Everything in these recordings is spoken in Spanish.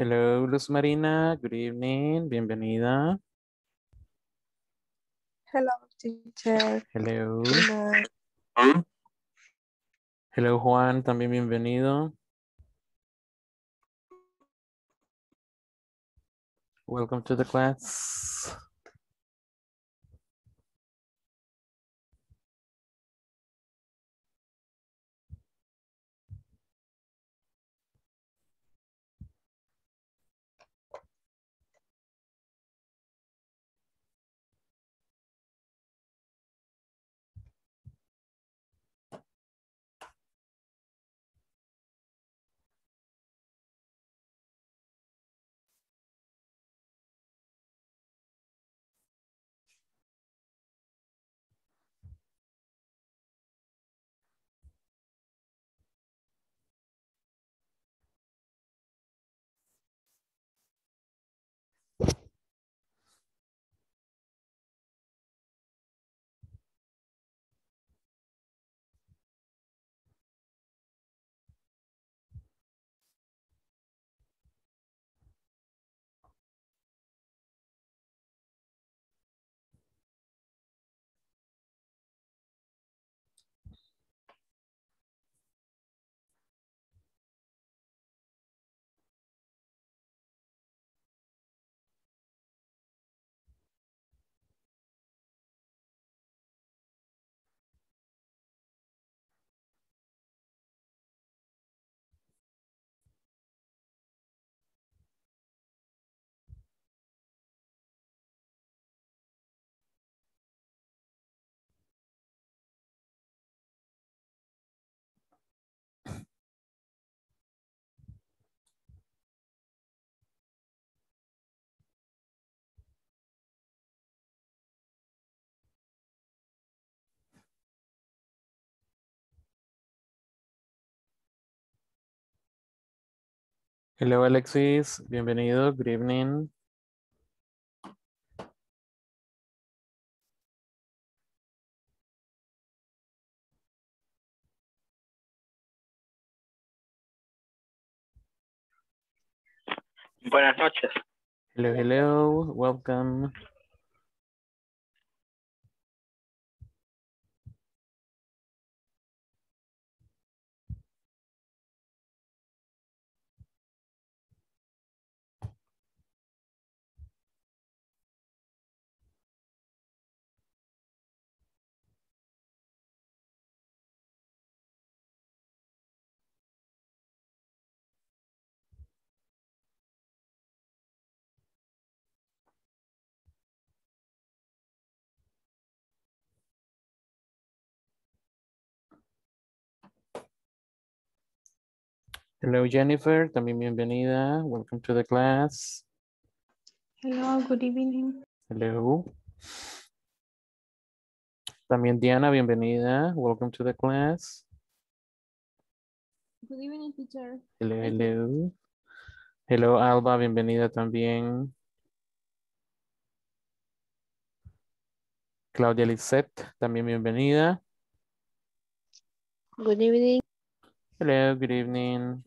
Hello, Luz Marina. Good evening. Bienvenida. Hello, teacher. Hello. Hello. Hello, Juan. También bienvenido. Welcome to the class. Hello, Alexis. Bienvenido. Good evening. Buenas noches. Hello, hello. Welcome. Hello, Jennifer. También bienvenida. Welcome to the class. Hello, good evening. Hello. También Diana, bienvenida. Welcome to the class. Good evening, teacher. Hello, hello. Hello, Alba. Bienvenida también. Claudia Lizette, también bienvenida. Good evening. Hello, good evening.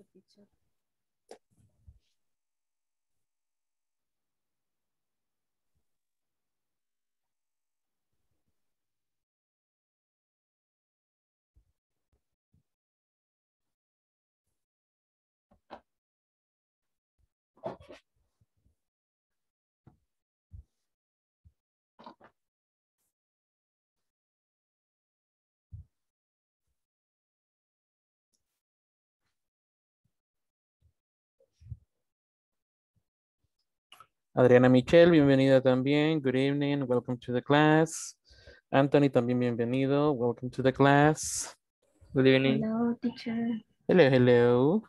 Adriana Michelle, bienvenida también. Good evening. Welcome to the class. Anthony, también bienvenido. Welcome to the class. Good evening. Hello, teacher. Hello, hello.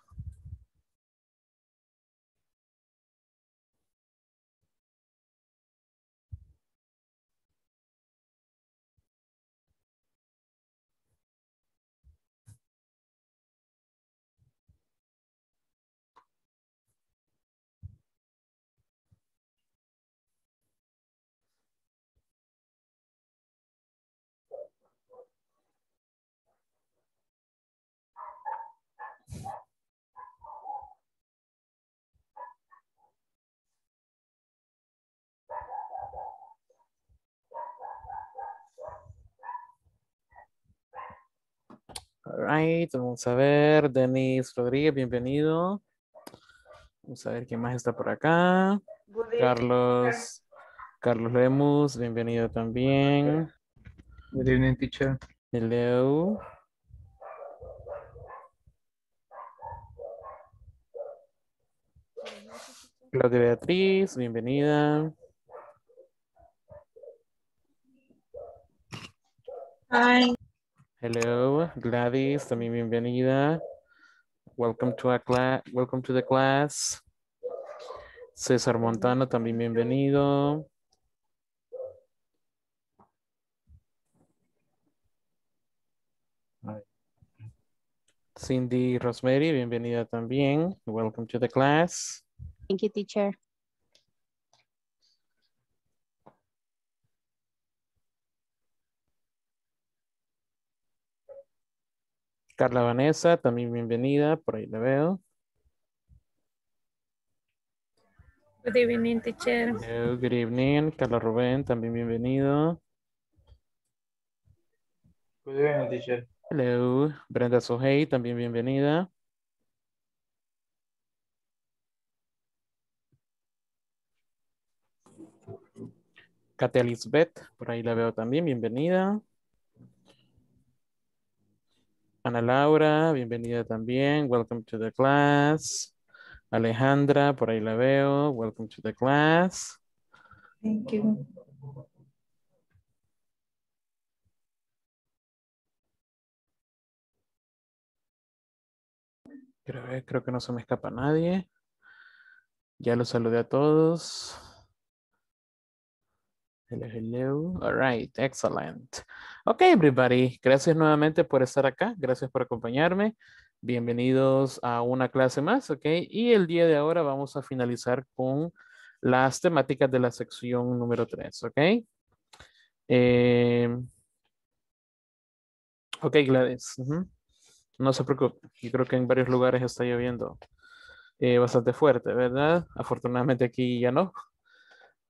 Alright, vamos a ver. Denis Rodríguez, bienvenido. Vamos a ver quién más está por acá. Carlos Lemus, bienvenido también. Good evening, teacher. Hello. Claudia Beatriz, bienvenida. Hi. Hello, Gladys, también bienvenida. Welcome to the class. César Montano, también bienvenido. Hi. Cindy Rosemary, bienvenida también. Welcome to the class. Thank you, teacher. Carla Vanessa, también bienvenida, por ahí la veo. Good evening, teacher. Hello, good evening. Carla Rubén, también bienvenido. Good evening, teacher. Hello. Brenda Suhei, también bienvenida. Katia Lisbeth, por ahí la veo también, bienvenida. Ana Laura, bienvenida también. Welcome to the class. Alejandra, por ahí la veo. Welcome to the class. Thank you. Creo que no se me escapa nadie. Ya los saludé a todos. Hello, hello. All right, excellent. Okay, everybody. Gracias nuevamente por estar acá. Gracias por acompañarme. Bienvenidos a una clase más, ok. Y el día de ahora vamos a finalizar con las temáticas de la sección número 3, ok. Ok, Gladys. No se preocupe. Yo creo que en varios lugares está lloviendo bastante fuerte, ¿verdad? Afortunadamente aquí ya no.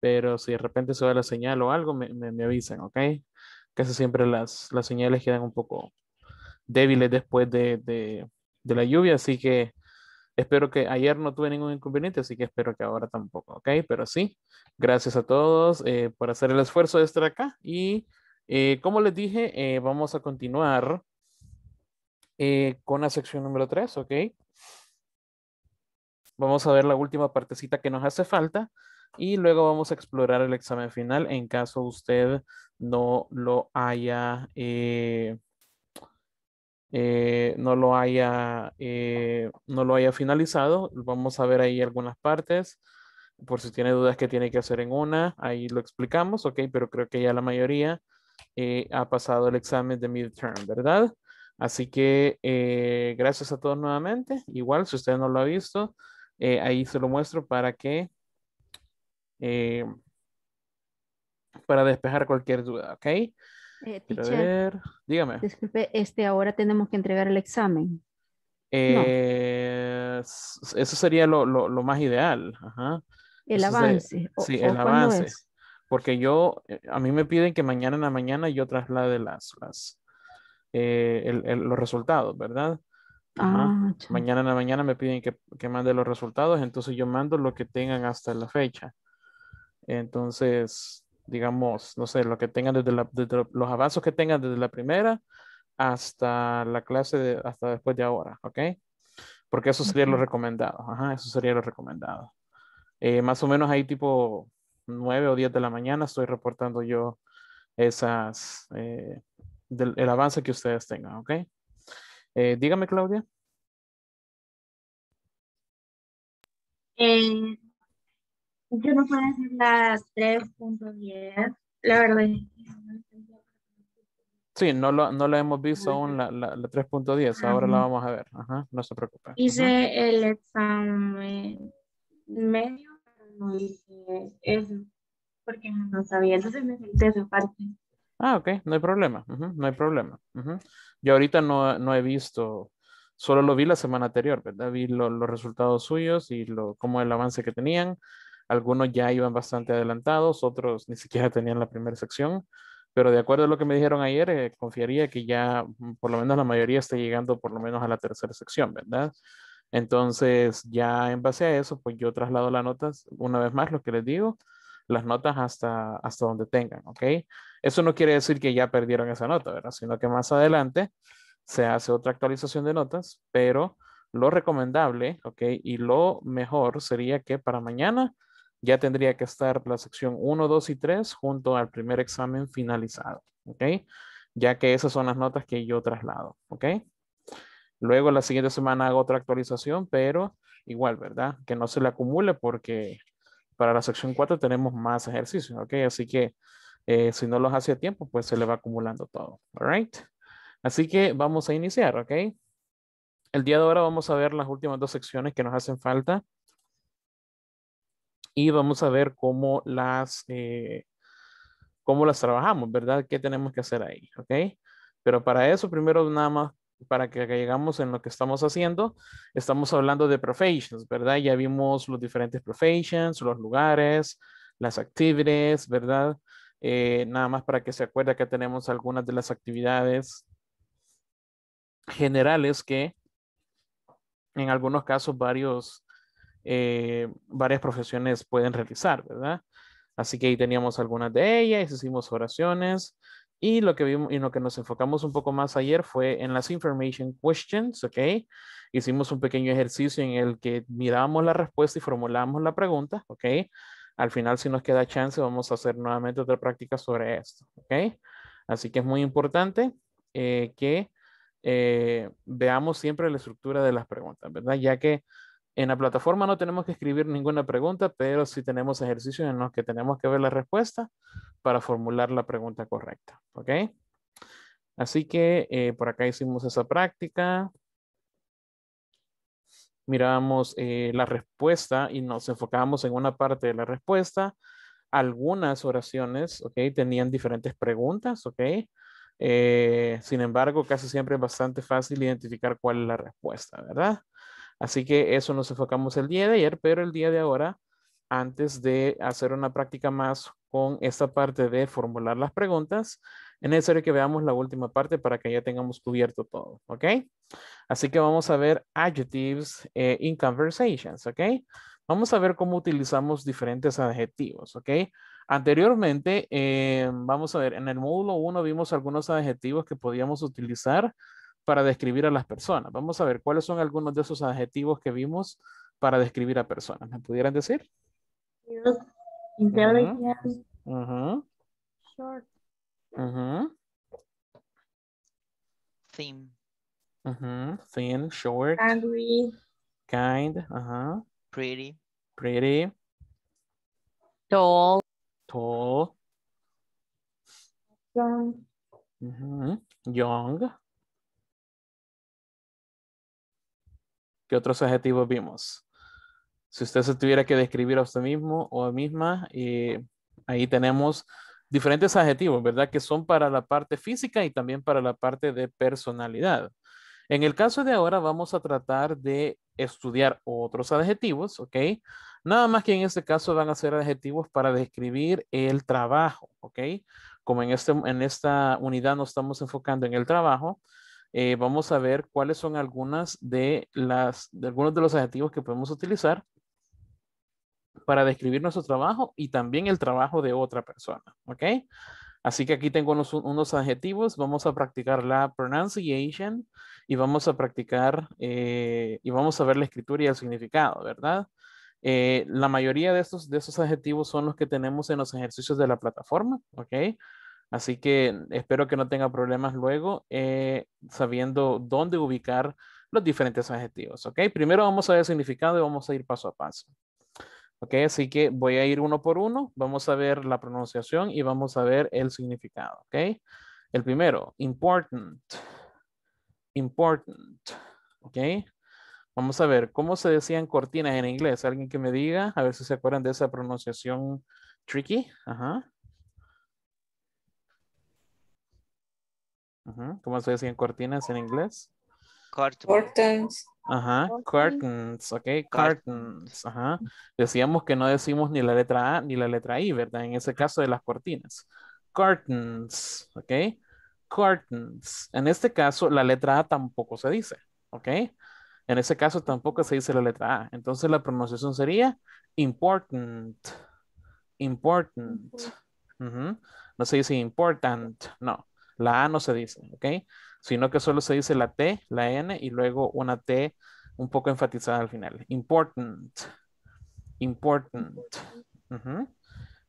Pero si de repente se va la señal o algo, me avisan, ¿ok? Casi siempre las señales quedan un poco débiles después de la lluvia, así que espero que ayer no tuve ningún inconveniente, así que espero que ahora tampoco, ¿ok? Pero sí, gracias a todos por hacer el esfuerzo de estar acá. Y como les dije, vamos a continuar con la sección número 3, ¿ok? Vamos a ver la última partecita que nos hace falta. Y luego vamos a explorar el examen final en caso usted no lo haya finalizado. Vamos a ver ahí algunas partes. Por si tiene dudas que tiene que hacer en una, ahí lo explicamos, ok, pero creo que ya la mayoría ha pasado el examen de midterm, ¿verdad? Así que gracias a todos nuevamente. Igual, si usted no lo ha visto, ahí se lo muestro para que para despejar cualquier duda, ¿ok? Teacher, dígame. Disculpe, ahora tenemos que entregar el examen. No. Eso sería lo más ideal. Ajá. El avance. Sí, el avance. Porque a mí me piden que mañana en la mañana yo traslade los resultados, ¿verdad? Ajá. Ah, mañana en la mañana me piden que mande los resultados, entonces yo mando lo que tengan hasta la fecha. Entonces, digamos, no sé, lo que tengan desde los avances que tengan desde la primera hasta la clase, hasta después de ahora, ¿ok? Porque eso sería lo recomendado, ajá, eso sería lo recomendado. Más o menos ahí tipo 9 o 10 de la mañana estoy reportando yo el avance que ustedes tengan, ¿ok? Dígame, Claudia. Yo no puedo hacer las 3.10. La verdad. Sí, no lo hemos visto aún la 3.10. Ahora la vamos a ver. Ajá, no se preocupe. Hice el examen medio, pero no hice eso porque no sabía. Entonces me senté esa parte. Ah, ok. No hay problema. No hay problema. Yo ahorita no he visto. Solo lo vi la semana anterior, ¿verdad? Vi los resultados suyos y como el avance que tenían. Algunos ya iban bastante adelantados, otros ni siquiera tenían la primera sección. Pero de acuerdo a lo que me dijeron ayer, confiaría que ya por lo menos la mayoría esté llegando por lo menos a la tercera sección, ¿verdad? Entonces ya en base a eso, pues yo traslado las notas, una vez más lo que les digo, las notas hasta donde tengan, ¿ok? Eso no quiere decir que ya perdieron esa nota, ¿verdad? Sino que más adelante se hace otra actualización de notas, pero lo recomendable, ¿ok? Y lo mejor sería que para mañana ya tendría que estar la sección 1, 2 y 3 junto al primer examen finalizado, ¿ok? Ya que esas son las notas que yo traslado, ¿ok? Luego la siguiente semana hago otra actualización, pero igual, ¿verdad? Que no se le acumule porque para la sección 4 tenemos más ejercicios, ¿ok? Así que si no los hace a tiempo, pues se le va acumulando todo, ¿all right? Así que vamos a iniciar, ¿ok? El día de ahora vamos a ver las últimas dos secciones que nos hacen falta y vamos a ver cómo las trabajamos, ¿verdad? ¿Qué tenemos que hacer ahí, ok? Pero para eso, primero nada más, para que llegamos en lo que estamos haciendo, estamos hablando de professions, ¿verdad? Ya vimos los diferentes professions, los lugares, las actividades, ¿verdad? Nada más para que se acuerde que tenemos algunas de las actividades generales que en algunos casos varias profesiones pueden realizar, ¿verdad? Así que ahí teníamos algunas de ellas, hicimos oraciones y lo que vimos y lo que nos enfocamos un poco más ayer fue en las information questions, ¿ok? Hicimos un pequeño ejercicio en el que mirábamos la respuesta y formulamos la pregunta, ¿ok? Al final, si nos queda chance, vamos a hacer nuevamente otra práctica sobre esto, ¿ok? Así que es muy importante que veamos siempre la estructura de las preguntas, ¿verdad? Ya que en la plataforma no tenemos que escribir ninguna pregunta, pero sí tenemos ejercicios en los que tenemos que ver la respuesta para formular la pregunta correcta, ¿ok? Así que por acá hicimos esa práctica. Mirábamos la respuesta y nos enfocábamos en una parte de la respuesta. Algunas oraciones, ¿ok? Tenían diferentes preguntas, ¿ok? Sin embargo, casi siempre es bastante fácil identificar cuál es la respuesta, ¿verdad? Así que eso nos enfocamos el día de ayer, pero el día de ahora, antes de hacer una práctica más con esta parte de formular las preguntas, es necesario que veamos la última parte para que ya tengamos cubierto todo, ¿ok? Así que vamos a ver adjectives in conversations, ¿ok? Vamos a ver cómo utilizamos diferentes adjetivos, ¿ok? Anteriormente, vamos a ver, en el módulo 1 vimos algunos adjetivos que podíamos utilizar para describir a las personas. Vamos a ver cuáles son algunos de esos adjetivos que vimos para describir a personas. ¿Me pudieran decir? Intelligent. Uh-huh. Short. Uh-huh. Thin. Uh-huh. Thin, short. Angry. Kind. Uh-huh. Pretty. Pretty. Tall. Tall. Young. Uh-huh. Young. ¿Qué otros adjetivos vimos? Si usted se tuviera que describir a usted mismo o a misma, ahí tenemos diferentes adjetivos, ¿verdad? Que son para la parte física y también para la parte de personalidad. En el caso de ahora vamos a tratar de estudiar otros adjetivos, ¿ok? Nada más que en este caso van a ser adjetivos para describir el trabajo, ¿ok? Como en esta unidad nos estamos enfocando en el trabajo, vamos a ver cuáles son algunos de los adjetivos que podemos utilizar para describir nuestro trabajo y también el trabajo de otra persona, ¿ok? Así que aquí tengo unos adjetivos, vamos a practicar la pronunciation y vamos a practicar y vamos a ver la escritura y el significado, ¿verdad? La mayoría de esos adjetivos son los que tenemos en los ejercicios de la plataforma, ¿ok? Así que espero que no tenga problemas luego sabiendo dónde ubicar los diferentes adjetivos, ¿ok? Primero vamos a ver el significado y vamos a ir paso a paso, ¿ok? Así que voy a ir uno por uno, vamos a ver la pronunciación y vamos a ver el significado, ¿ok? El primero, important, important, ¿ok? Vamos a ver, ¿cómo se decían cortinas en inglés? Alguien que me diga, a ver si se acuerdan de esa pronunciación tricky, ajá. ¿Cómo se decían cortinas en inglés? Curtains. Ajá, curtains, ok, curtains, ajá. Decíamos que no decimos ni la letra A ni la letra I, ¿verdad? En ese caso de las cortinas. curtains, ¿ok? Curtains. En este caso, la letra A tampoco se dice, ¿ok? En ese caso tampoco se dice la letra A. Entonces la pronunciación sería important. Important. Uh-huh. No se dice important, no. La A no se dice, ¿ok? Sino que solo se dice la T, la N y luego una T un poco enfatizada al final. Important. Important. Uh-huh.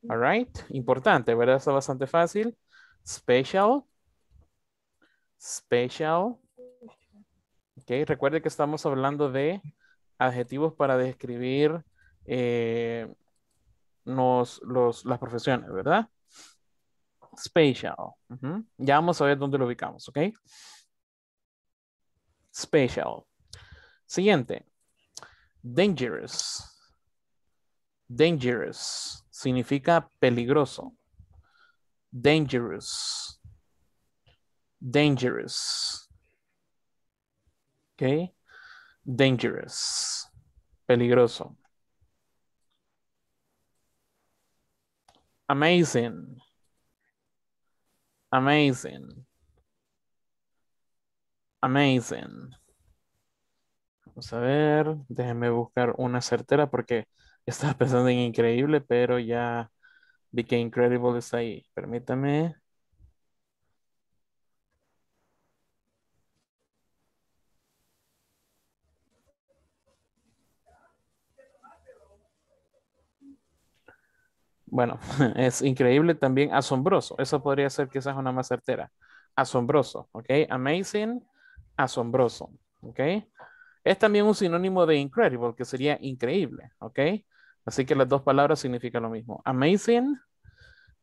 All right. Importante, ¿verdad? Está bastante fácil. Special. Special. Ok, recuerde que estamos hablando de adjetivos para describir las profesiones, ¿verdad? Special. Uh-huh. Ya vamos a ver dónde lo ubicamos, ¿ok? Special. Siguiente. Dangerous. Dangerous significa peligroso. Dangerous. Dangerous. Ok. Dangerous. Peligroso. Amazing. Amazing. Amazing. Vamos a ver. Déjenme buscar una certera porque estaba pensando en increíble, pero ya vi que incredible está ahí. Permítame. Bueno, es increíble también asombroso. Eso podría ser quizás una más certera. Asombroso, ¿ok? Amazing, asombroso, ¿ok? Es también un sinónimo de incredible, que sería increíble, ¿ok? Así que las dos palabras significan lo mismo. Amazing,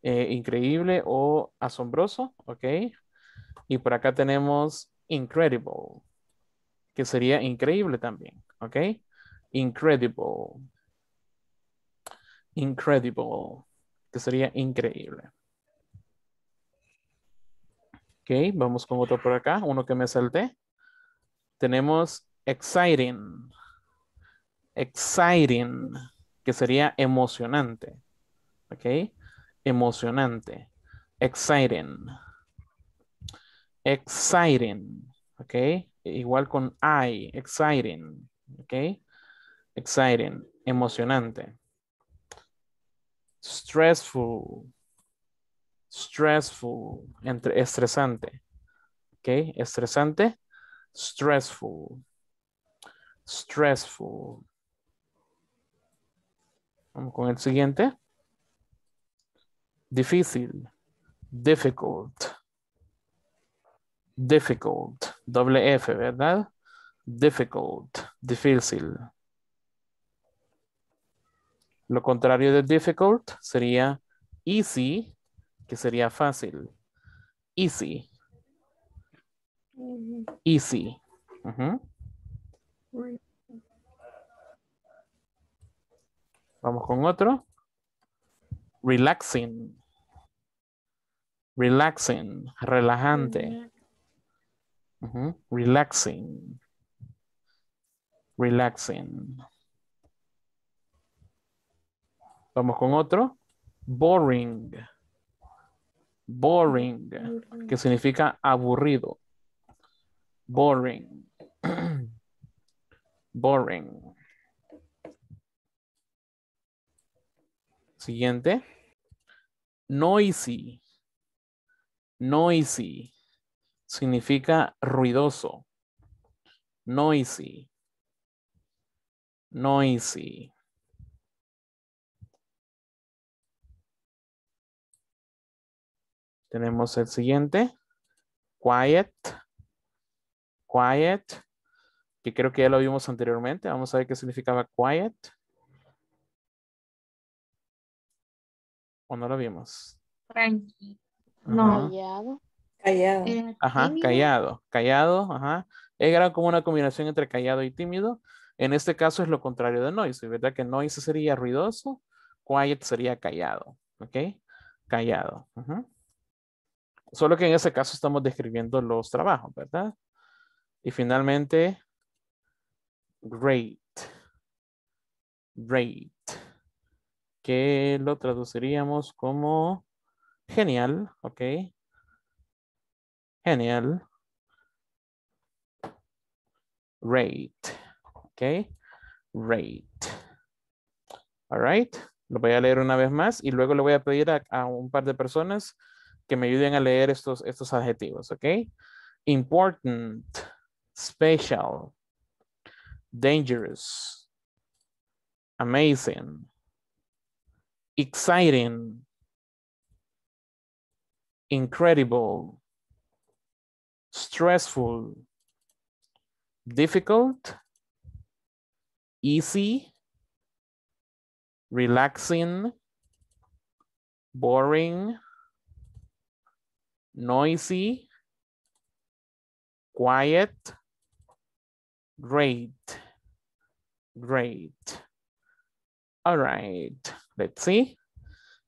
increíble o asombroso, ¿ok? Y por acá tenemos incredible, que sería increíble también, ¿ok? Incredible. Incredible, que sería increíble. Ok, vamos con otro por acá, uno que me salté. Tenemos exciting. Exciting, que sería emocionante. Ok, emocionante. Exciting. Exciting, ok, igual con I, exciting, ok. Exciting, emocionante. Stressful. Stressful. Estresante. ¿Ok? Estresante. Stressful. Stressful. Vamos con el siguiente. Difícil. Difficult. Difficult. Doble F, ¿verdad? Difficult. Difícil. Lo contrario de difficult sería easy, que sería fácil. Easy. Easy. Uh-huh. Vamos con otro. Relaxing. Relaxing. Relajante. Uh-huh. Relaxing. Relaxing. Vamos con otro. Boring. Boring. Que significa aburrido. Boring. Boring. Siguiente. Noisy. Noisy. Significa ruidoso. Noisy. Noisy. Tenemos el siguiente. Quiet. Quiet. Que creo que ya lo vimos anteriormente. Vamos a ver qué significaba quiet. ¿O no lo vimos? Tranquilo. No. Callado. Callado. Ajá, callado. Callado, ajá. Era como una combinación entre callado y tímido. En este caso es lo contrario de noise. ¿Verdad que noise sería ruidoso? Quiet sería callado. ¿Ok? Callado. Ajá. Solo que en ese caso estamos describiendo los trabajos, ¿verdad? Y finalmente, great. Great. Que lo traduciríamos como Genial, ok. Genial. Rate, ok. Rate. All right. Lo voy a leer una vez más y luego le voy a pedir a un par de personas que me ayuden a leer estos adjetivos, ok. Important, special, dangerous, amazing, exciting, incredible, stressful, difficult, easy, relaxing, boring, noisy, quiet, great, great. All right, let's see.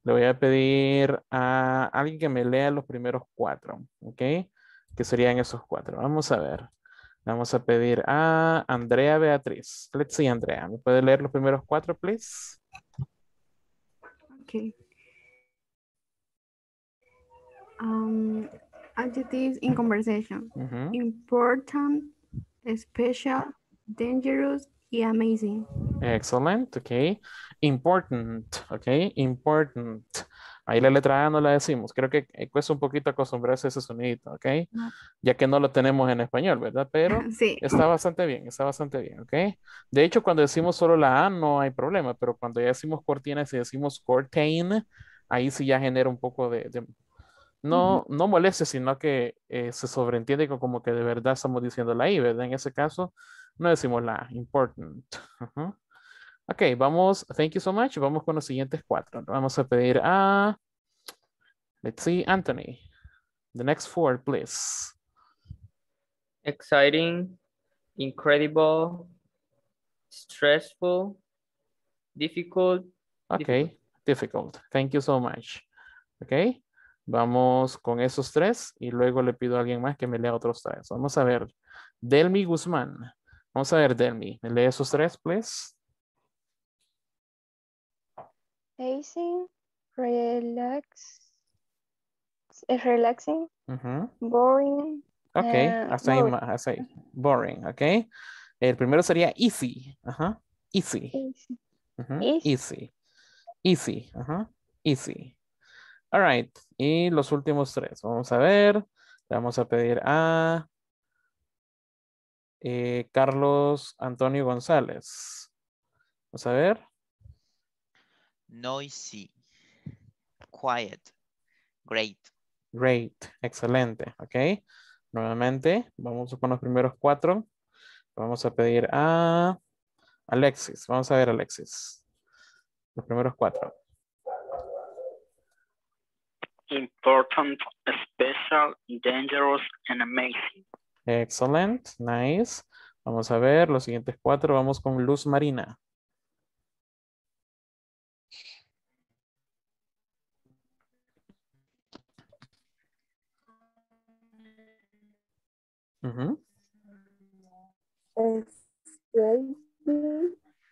Le voy a pedir a alguien que me lea los primeros cuatro, ¿ok? Que serían esos cuatro. Vamos a ver. Vamos a pedir a Andrea Beatriz. Let's see, Andrea. ¿Me puede leer los primeros cuatro, please? Ok. Adjectives in conversation. Important, special, dangerous, y amazing. Excellent, ok. Important, ok. Important. Ahí la letra A no la decimos. Creo que cuesta un poquito acostumbrarse a ese sonidito, ok. No. Ya que no lo tenemos en español, ¿verdad? Pero sí, está bastante bien, ok. De hecho, cuando decimos solo la A no hay problema, pero cuando ya decimos cortina, si decimos curtain, ahí sí ya genera un poco de no, no moleste, sino que se sobreentiende como que de verdad estamos diciendo la I, ¿verdad? En ese caso, no decimos la important. Ok, vamos. Thank you so much. Vamos con los siguientes cuatro. Vamos a pedir a... Let's see, Anthony. The next four, please. Exciting, incredible, stressful, difficult. Ok, difficult. Thank you so much. Ok, vamos con esos tres y luego le pido a alguien más que me lea otros tres. Vamos a ver. Delmi Guzmán. Vamos a ver, Delmi. ¿Me lee esos tres, please? Amazing, relaxing, boring. Ok, hasta ahí. Boring, ok. El primero sería easy. Easy. Easy. Easy. Easy. Easy. All right. Y los últimos tres. Vamos a ver. Le vamos a pedir a Carlos Antonio González. Vamos a ver. Noisy, quiet, great. Great, excelente, ok. Nuevamente, vamos con los primeros cuatro. Vamos a pedir a Alexis. Vamos a ver, Alexis. Los primeros cuatro. Important, special, dangerous, and amazing. Excellent, nice. Vamos a ver los siguientes cuatro. Vamos con Luz Marina.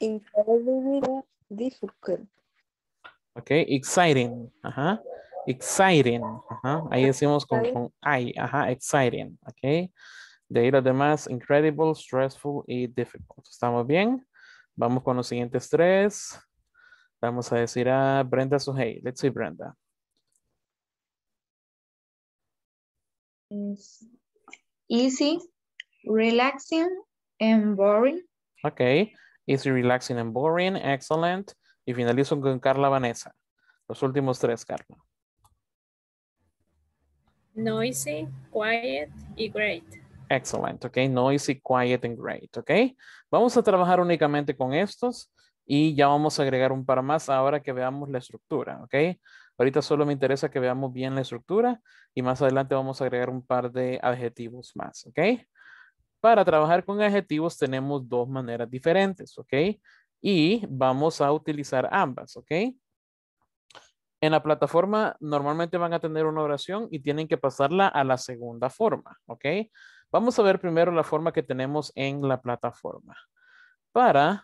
Incredibly difficult. Okay, exciting. Exciting. Ahí decimos con I. Exciting. Okay. De ahí los demás, incredible, stressful y difficult. ¿Estamos bien? Vamos con los siguientes tres. Vamos a decir a Brenda Suhei. Let's see, Brenda. Easy, relaxing, and boring. Ok. Easy, relaxing, and boring. Excellent. Y finalizo con Carla Vanessa. Los últimos tres, Carla. Noisy, quiet, y great. Excellent. Ok. Noisy, quiet, and great. Ok. Vamos a trabajar únicamente con estos y ya vamos a agregar un par más ahora que veamos la estructura. Ok. Ahorita solo me interesa que veamos bien la estructura y más adelante vamos a agregar un par de adjetivos más, ¿ok? Para trabajar con adjetivos tenemos dos maneras diferentes, ¿ok? Y vamos a utilizar ambas, ¿ok? En la plataforma normalmente van a tener una oración y tienen que pasarla a la segunda forma, ¿ok? Vamos a ver primero la forma que tenemos en la plataforma. Para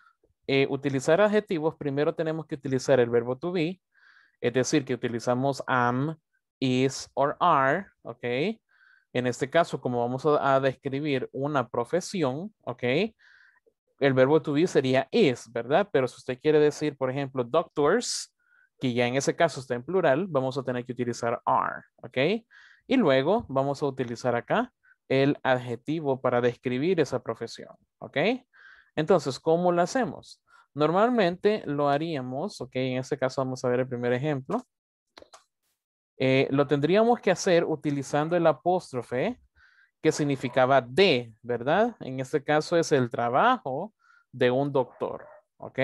utilizar adjetivos, primero tenemos que utilizar el verbo to be. Es decir, que utilizamos am, is or are, ok. En este caso, como vamos a describir una profesión, ok, el verbo to be sería is, ¿verdad? Pero si usted quiere decir, por ejemplo, doctors, que ya en ese caso está en plural, vamos a tener que utilizar are, ok. Y luego vamos a utilizar acá el adjetivo para describir esa profesión, ok. Entonces, ¿cómo lo hacemos? Normalmente lo haríamos, ok, en este caso vamos a ver el primer ejemplo. Lo tendríamos que hacer utilizando el apóstrofe que significaba de, ¿verdad? En este caso es el trabajo de un doctor, ¿ok?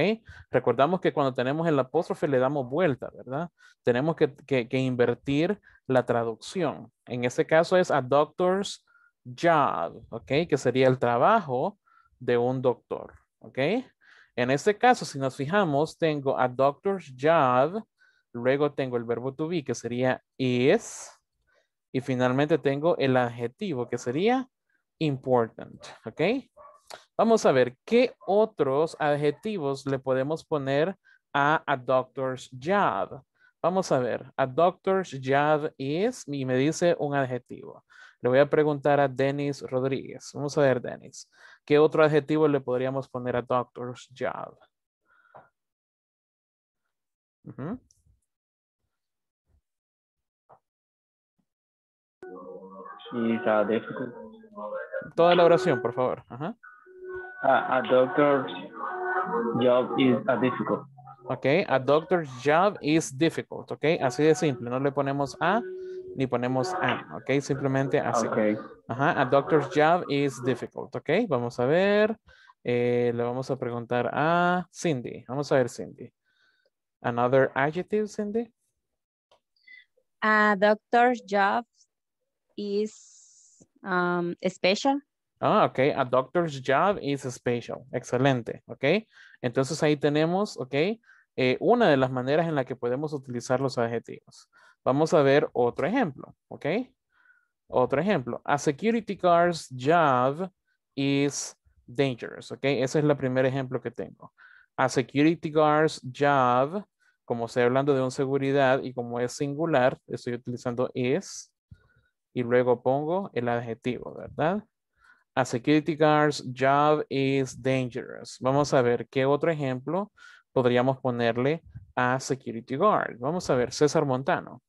Recordamos que cuando tenemos el apóstrofe le damos vuelta, ¿verdad? Tenemos que invertir la traducción. En este caso es a doctor's job, ¿ok? Que sería el trabajo de un doctor, ¿ok? En este caso, si nos fijamos, tengo a doctor's job. Luego tengo el verbo to be, que sería is. Y finalmente tengo el adjetivo, que sería important. ¿Ok? Vamos a ver qué otros adjetivos le podemos poner a doctor's job. Vamos a ver. A doctor's job is. Y me dice un adjetivo. Le voy a preguntar a Dennis Rodríguez. Vamos a ver, Dennis. ¿Qué otro adjetivo le podríamos poner a doctor's job? Uh-huh. Toda la oración, por favor. Ajá. A doctor's job is a difficult. Ok, a doctor's job is difficult. Ok, así de simple. No le ponemos a ni ponemos an. Ok, simplemente así. Okay. Ajá, a doctor's job is difficult. Ok, vamos a ver. Le vamos a preguntar a Cindy. Vamos a ver, Cindy. Another adjective, Cindy. A doctor's job is special. Ah, ok. A doctor's job is special. Excelente. Ok. Entonces ahí tenemos, ok, una de las maneras en la que podemos utilizar los adjetivos. Vamos a ver otro ejemplo. Ok. Otro ejemplo. A security guard's job is dangerous. Ok. Ese es el primer ejemplo que tengo. A security guard's job, como estoy hablando de un seguridad y como es singular, estoy utilizando is. Y luego pongo el adjetivo, ¿verdad? A security guard's job is dangerous. Vamos a ver qué otro ejemplo podríamos ponerle a security guard. Vamos a ver, César Montano.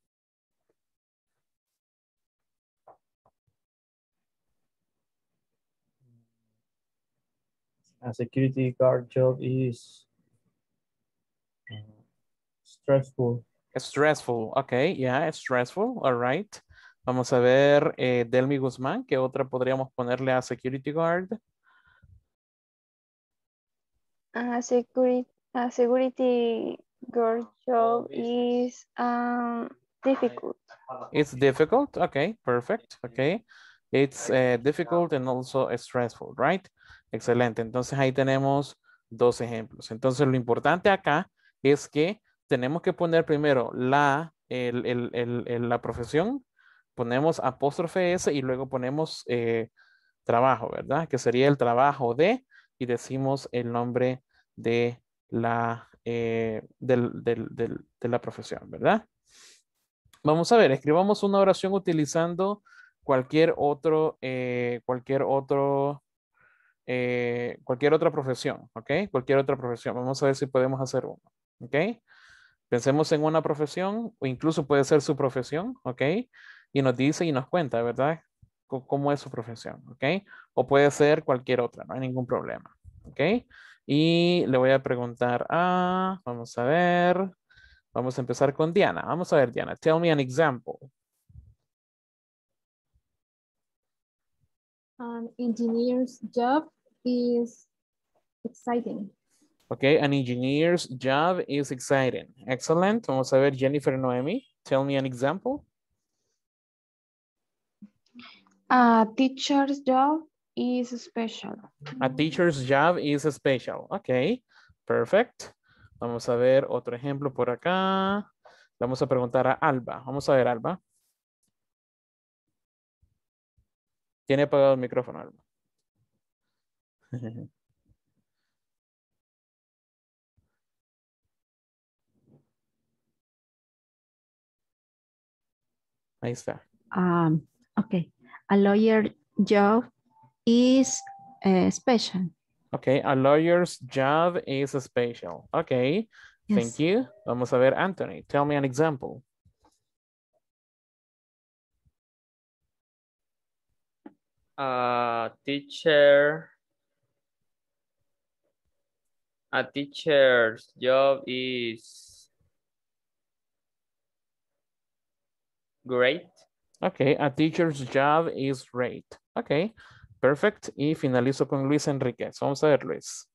A security guard job is stressful. Stressful, okay, yeah, stressful, all right. Vamos a ver, Delmi Guzmán, ¿qué otra podríamos ponerle a security guard? A security guard job is difficult. It's difficult, okay, perfect, okay. It's difficult and also stressful, right? Excelente, entonces ahí tenemos dos ejemplos. Entonces lo importante acá es que tenemos que poner primero la profesión. Ponemos apóstrofe S y luego ponemos trabajo, ¿verdad? Que sería el trabajo de, y decimos el nombre de la profesión, ¿verdad? Vamos a ver, escribamos una oración utilizando cualquier otra profesión, ¿ok? Cualquier otra profesión. Vamos a ver si podemos hacer uno, ¿ok? Pensemos en una profesión, o incluso puede ser su profesión, ¿ok? Y nos dice y nos cuenta, ¿verdad? Cómo es su profesión, ¿ok? O puede ser cualquier otra, no hay ningún problema, ¿ok? Y le voy a preguntar a, vamos a ver, vamos a empezar con Diana. Vamos a ver, Diana, tell me an example. An engineer's job is exciting. Ok, an engineer's job is exciting. Excellent. Vamos a ver, Jennifer Noemi, tell me an example. A teacher's job is special. A teacher's job is special. Ok, perfect. Vamos a ver otro ejemplo por acá. Vamos a preguntar a Alba. Vamos a ver, Alba. Tiene apagado el micrófono, Alba. Ahí está. Okay. A lawyer job is special. Okay. A lawyer's job is special. Okay. Yes. Thank you. Vamos a ver, Anthony. Tell me an example. A teacher's job is great. Okay, a teacher's job is great. Okay, perfect. Y finalizo con Luis Enriquez. Vamos a ver, Luis.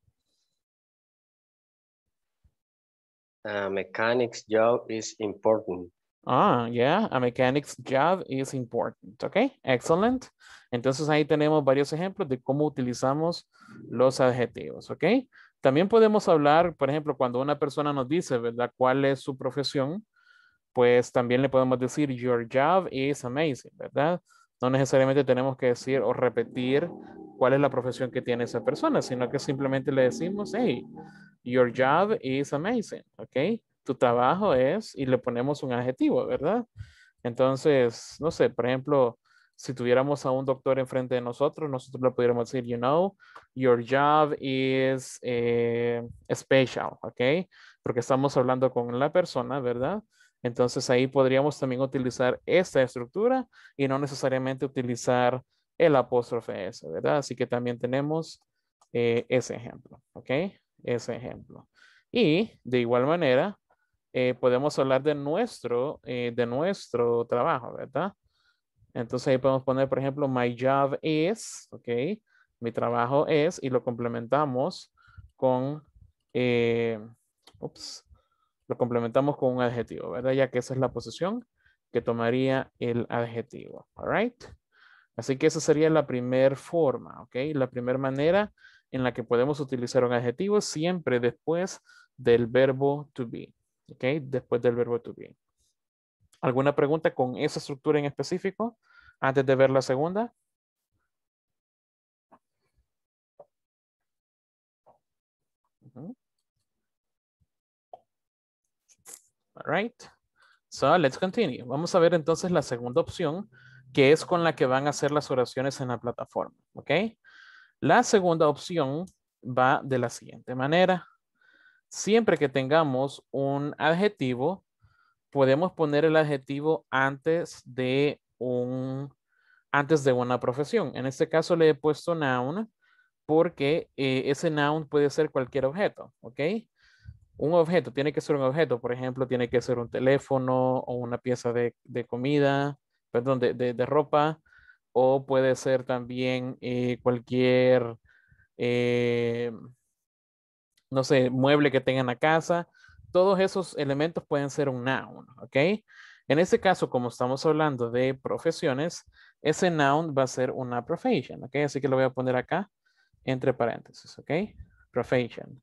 A mechanic's job is important. Ah, yeah, a mechanic's job is important. Okay, excellent. Entonces ahí tenemos varios ejemplos de cómo utilizamos los adjetivos. Okay. También podemos hablar, por ejemplo, cuando una persona nos dice, ¿verdad? ¿Cuál es su profesión? Pues también le podemos decir, your job is amazing, ¿verdad? No necesariamente tenemos que decir o repetir cuál es la profesión que tiene esa persona, sino que simplemente le decimos, hey, your job is amazing, ¿ok? Tu trabajo es, y le ponemos un adjetivo, ¿verdad? Entonces, no sé, por ejemplo, si tuviéramos a un doctor enfrente de nosotros, nosotros le pudiéramos decir, you know, your job is special, ¿ok? Porque estamos hablando con la persona, ¿verdad? Entonces ahí podríamos también utilizar esta estructura y no necesariamente utilizar el apóstrofe S, ¿verdad? Así que también tenemos ese ejemplo, ¿ok? Ese ejemplo. Y de igual manera podemos hablar de nuestro trabajo, ¿verdad? Entonces ahí podemos poner, por ejemplo, my job is, ok, mi trabajo es, y lo complementamos con, lo complementamos con un adjetivo, ¿verdad? Ya que esa es la posición que tomaría el adjetivo, all right? Así que esa sería la primera forma, ok, la primera manera en la que podemos utilizar un adjetivo siempre después del verbo to be, ok, después del verbo to be. ¿Alguna pregunta con esa estructura en específico antes de ver la segunda? All right. So let's continue. Vamos a ver entonces la segunda opción, que es con la que van a hacer las oraciones en la plataforma. ¿Ok? La segunda opción va de la siguiente manera. Siempre que tengamos un adjetivo, podemos poner el adjetivo antes de una profesión. En este caso le he puesto noun porque ese noun puede ser cualquier objeto, ¿ok? Un objeto, tiene que ser un objeto, por ejemplo, tiene que ser un teléfono o una pieza de comida, perdón, de ropa, o puede ser también cualquier, no sé, mueble que tenga en la casa. Todos esos elementos pueden ser un noun, ¿ok? En este caso, como estamos hablando de profesiones, ese noun va a ser una profession, ¿ok? Así que lo voy a poner acá entre paréntesis, ¿ok? Profession,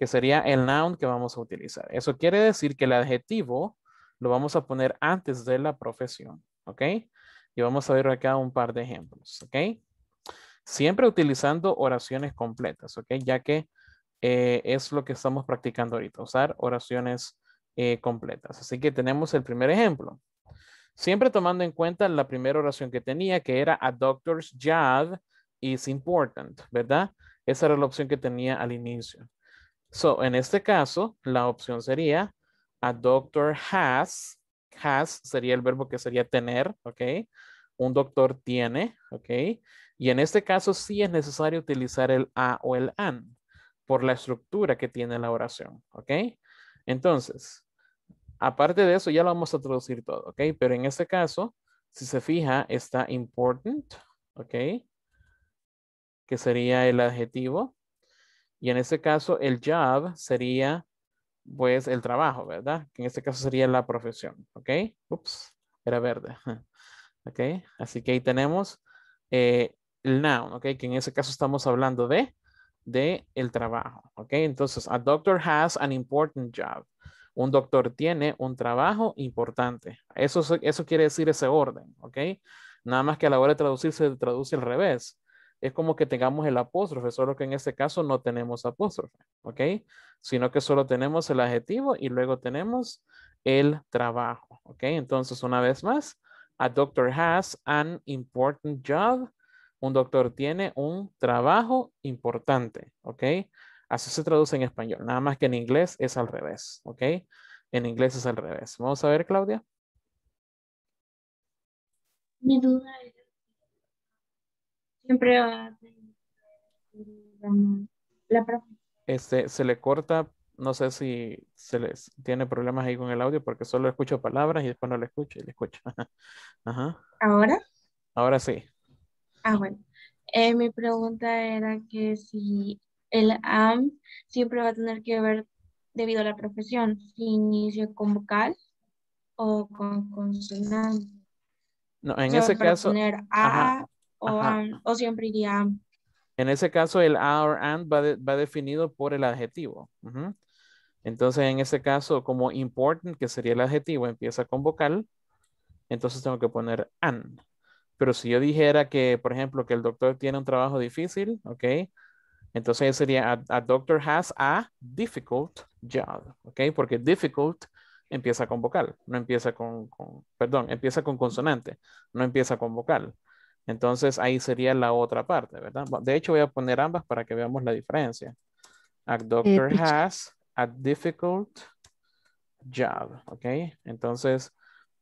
que sería el noun que vamos a utilizar. Eso quiere decir que el adjetivo lo vamos a poner antes de la profesión, ¿ok? Y vamos a ver acá un par de ejemplos, ¿ok? Siempre utilizando oraciones completas, ¿ok? Ya que es lo que estamos practicando ahorita, usar oraciones completas. Así que tenemos el primer ejemplo. Siempre tomando en cuenta la primera oración que tenía, que era a doctor's job is important, ¿verdad? Esa era la opción que tenía al inicio. So, en este caso, la opción sería a doctor has. Has sería el verbo que sería tener, ¿ok? Un doctor tiene, ¿ok? Y en este caso sí es necesario utilizar el a o el an, por la estructura que tiene la oración, ¿ok? Entonces, aparte de eso, ya lo vamos a traducir todo, ¿ok? Pero en este caso, si se fija, está important, ¿ok? Que sería el adjetivo. Y en este caso, el job sería, pues, el trabajo, ¿verdad? Que en este caso sería la profesión, ¿ok? Ups, era verde, ¿ok? Así que ahí tenemos el noun, ¿ok? Que en este caso estamos hablando de el trabajo, ¿ok? Entonces, a doctor has an important job. Un doctor tiene un trabajo importante. Eso quiere decir ese orden, ¿ok? Nada más que a la hora de traducir se traduce al revés. Es como que tengamos el apóstrofe, solo que en este caso no tenemos apóstrofe, ¿ok? Sino que solo tenemos el adjetivo y luego tenemos el trabajo, ¿ok? Entonces, una vez más, A doctor has an important job. Un doctor tiene un trabajo importante, ¿ok? Así se traduce en español, nada más que en inglés es al revés, ¿ok? En inglés es al revés. Vamos a ver, Claudia. Mi duda es, siempre va la profesora. Se le corta, no sé si se les tiene problemas ahí con el audio porque solo escucho palabras y después no le escucho y le escucho. Ajá. ¿Ahora? Ahora sí. Ah, bueno. Mi pregunta era que si el am siempre va a tener que ver debido a la profesión, si inicio con vocal o con consonante. No, en ese caso. Poner a, ajá, o ajá. Am, o siempre iría am. En ese caso, el a or and va definido por el adjetivo. Uh-huh. Entonces, en ese caso, como important, que sería el adjetivo, empieza con vocal, entonces tengo que poner an. Pero si yo dijera que, por ejemplo, que el doctor tiene un trabajo difícil, ¿ok? Entonces sería a doctor has a difficult job, ¿ok? Porque difficult empieza con vocal, no empieza perdón, empieza con consonante, no empieza con vocal. Entonces ahí sería la otra parte, ¿verdad? De hecho voy a poner ambas para que veamos la diferencia. A doctor has a difficult job, ¿ok? Entonces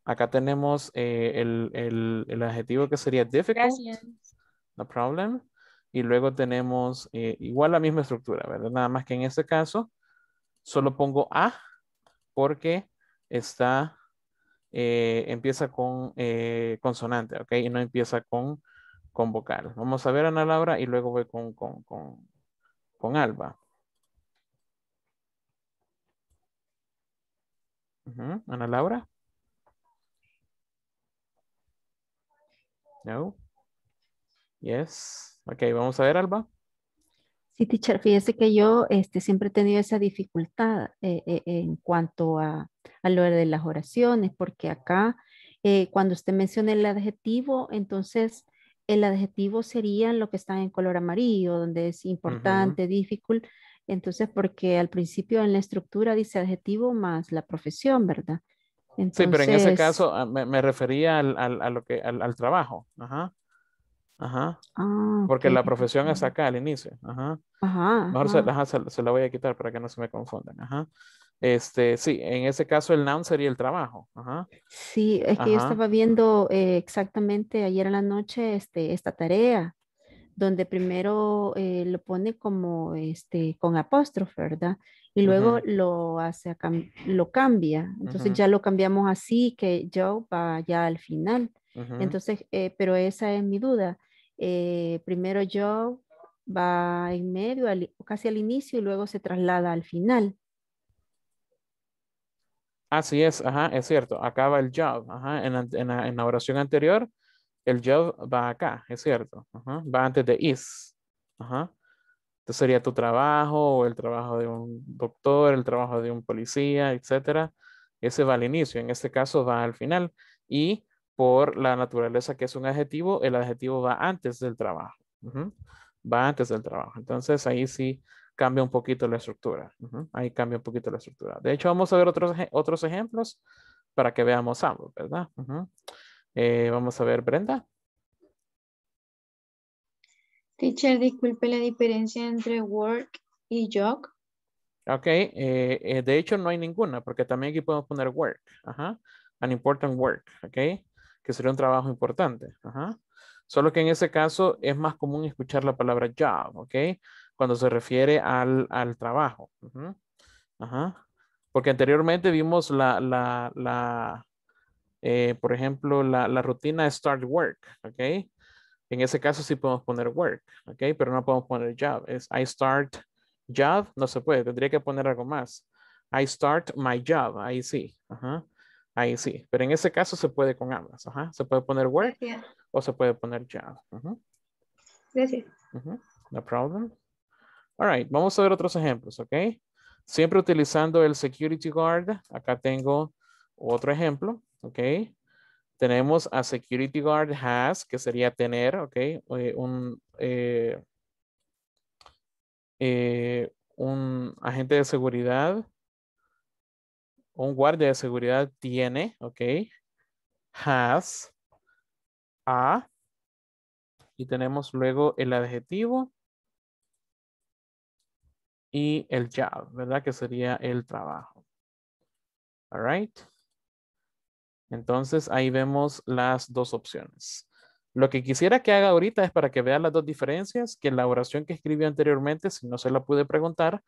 acá tenemos el adjetivo que sería difficult. Gracias. No problem. Y luego tenemos igual la misma estructura, ¿verdad? Nada más que en este caso solo pongo a porque está... empieza con consonante, ¿ok? Y no empieza con vocal. Vamos a ver a Ana Laura y luego voy con Alba. Uh-huh. Ana Laura. No. Yes. Ok, vamos a ver, Alba. Sí, teacher, fíjese que yo siempre he tenido esa dificultad en cuanto a lo de las oraciones, porque acá cuando usted menciona el adjetivo, entonces el adjetivo sería lo que está en color amarillo, donde es importante, uh-huh, difficult, entonces porque al principio en la estructura dice adjetivo más la profesión, ¿verdad? Entonces, sí, pero en ese caso me refería al trabajo, ajá. Ajá. Ah, porque okay, la profesión es acá al inicio. Ajá. Ajá. Mejor ajá. Se la voy a quitar para que no se me confundan. Ajá. Sí, en ese caso el noun sería el trabajo. Ajá. Sí, es que ajá, yo estaba viendo exactamente ayer en la noche esta tarea, donde primero lo pone como con apóstrofe, ¿verdad? Y luego uh-huh, lo hace acá, lo cambia. Entonces uh-huh, ya lo cambiamos así que yo va ya al final. Uh-huh. Entonces, pero esa es mi duda. Primero yo va en medio, casi al inicio y luego se traslada al final. Así es, ajá, es cierto. Acá va el job, ajá. En la oración anterior, el job va acá, es cierto. Ajá. Va antes de is. Ajá. Entonces sería tu trabajo, o el trabajo de un doctor, el trabajo de un policía, etcétera. Ese va al inicio, en este caso va al final. Y por la naturaleza que es un adjetivo, el adjetivo va antes del trabajo. Uh-huh. Va antes del trabajo. Entonces ahí sí cambia un poquito la estructura. Uh-huh. Ahí cambia un poquito la estructura. De hecho, vamos a ver otros ejemplos para que veamos ambos, ¿verdad? Uh-huh. Vamos a ver, Brenda. Teacher, disculpe la diferencia entre work y job. Ok, de hecho no hay ninguna, porque también aquí podemos poner work. Ajá. An important work, ok. Que sería un trabajo importante. Ajá. Solo que en ese caso es más común escuchar la palabra job, ¿ok? Cuando se refiere al trabajo. Ajá. Ajá. Porque anteriormente vimos por ejemplo, la rutina start work, ¿ok? En ese caso sí podemos poner work, ¿ok? Pero no podemos poner job. Es I start job, no se puede. Tendría que poner algo más. I start my job, ahí sí. Ajá. Ahí sí, pero en ese caso se puede con ambas. Ajá. Se puede poner work, gracias, o se puede poner job. Uh-huh. Gracias. Uh-huh. No problem. All right, vamos a ver otros ejemplos, ¿ok? Siempre utilizando el security guard. Acá tengo otro ejemplo, ¿ok? Tenemos a security guard has, que sería tener, ¿ok? Un agente de seguridad. Un guardia de seguridad tiene, ok, has a. Y tenemos luego el adjetivo y el job, ¿verdad? Que sería el trabajo. All right. Entonces ahí vemos las dos opciones. Lo que quisiera que haga ahorita es para que vean las dos diferencias, que la oración que escribí anteriormente, si no se la pude preguntar,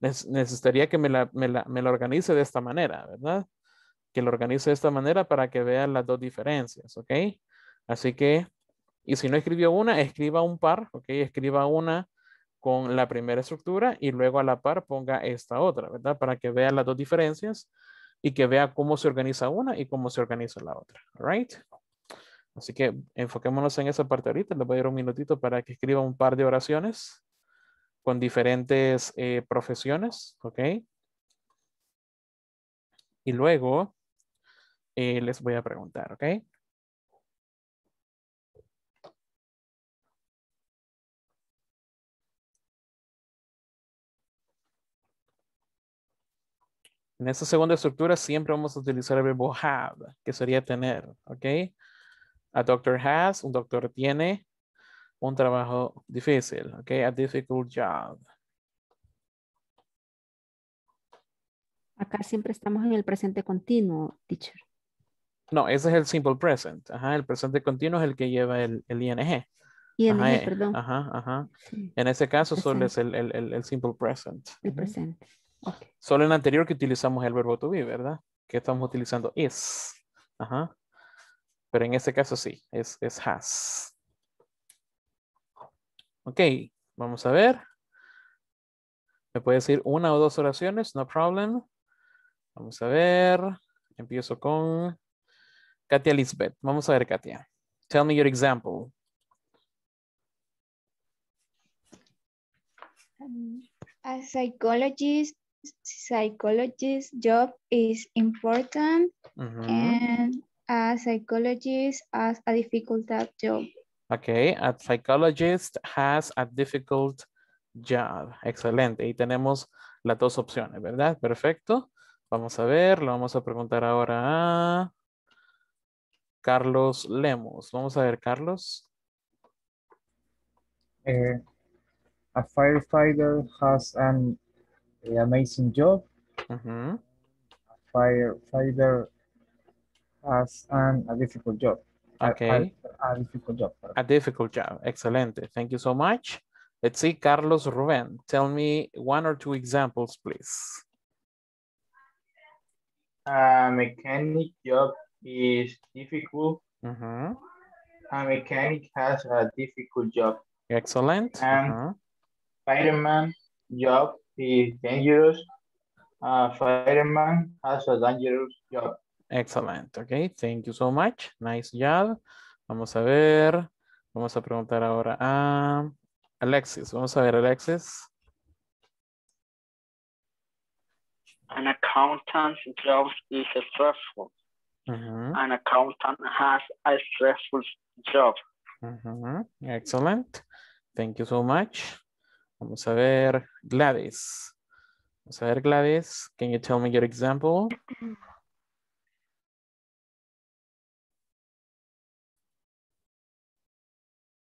necesitaría que me la organice de esta manera, ¿verdad? Que lo organice de esta manera para que vean las dos diferencias, ¿ok? Así que, y si no escribió una, escriba un par, ¿ok? Escriba una con la primera estructura y luego a la par ponga esta otra, ¿verdad? Para que vean las dos diferencias y que vea cómo se organiza una y cómo se organiza la otra, ¿right? Así que enfoquémonos en esa parte ahorita. Les voy a dar un minutito para que escriba un par de oraciones con diferentes profesiones, ¿ok? Y luego les voy a preguntar, ¿ok? En esta segunda estructura siempre vamos a utilizar el verbo have, que sería tener, ¿ok? A doctor has, un doctor tiene un trabajo difícil, ¿ok? A difficult job. Acá siempre estamos en el presente continuo, teacher. No, ese es el simple present. Ajá, el presente continuo es el que lleva el ing. Y el ing, perdón. Ajá, ajá. Sí. En ese caso solo es el simple present. El presente. Okay. Solo en el anterior que utilizamos el verbo to be, ¿verdad? Que estamos utilizando is. Ajá. Pero en este caso sí, es has. Ok, vamos a ver. Me puede decir una o dos oraciones, no problem. Vamos a ver. Empiezo con Katia Lisbeth. Vamos a ver, Katia. Tell me your example. A psychologist's job is important, and a psychologist has a difficult job. Okay, a psychologist has a difficult job. Excelente. Y tenemos las dos opciones, ¿verdad? Perfecto. Vamos a ver, lo vamos a preguntar ahora a Carlos Lemus. Vamos a ver, Carlos. A firefighter has an amazing job. A firefighter has a difficult job. Okay. A difficult job. A difficult job. Excelente. Thank you so much. Let's see, Carlos Rubén. Tell me one or two examples, please. A mechanic job is difficult. A mechanic has a difficult job. Excellent. Fireman job is dangerous. Fireman has a dangerous job. Excellent. Okay, thank you so much. Nice job. Vamos a ver. Vamos a preguntar ahora a Alexis. Vamos a ver, Alexis. An accountant's job is stressful. An accountant has a stressful job. Excellent. Thank you so much. Vamos a ver, Gladys. Vamos a ver, Gladys. Can you tell me your example?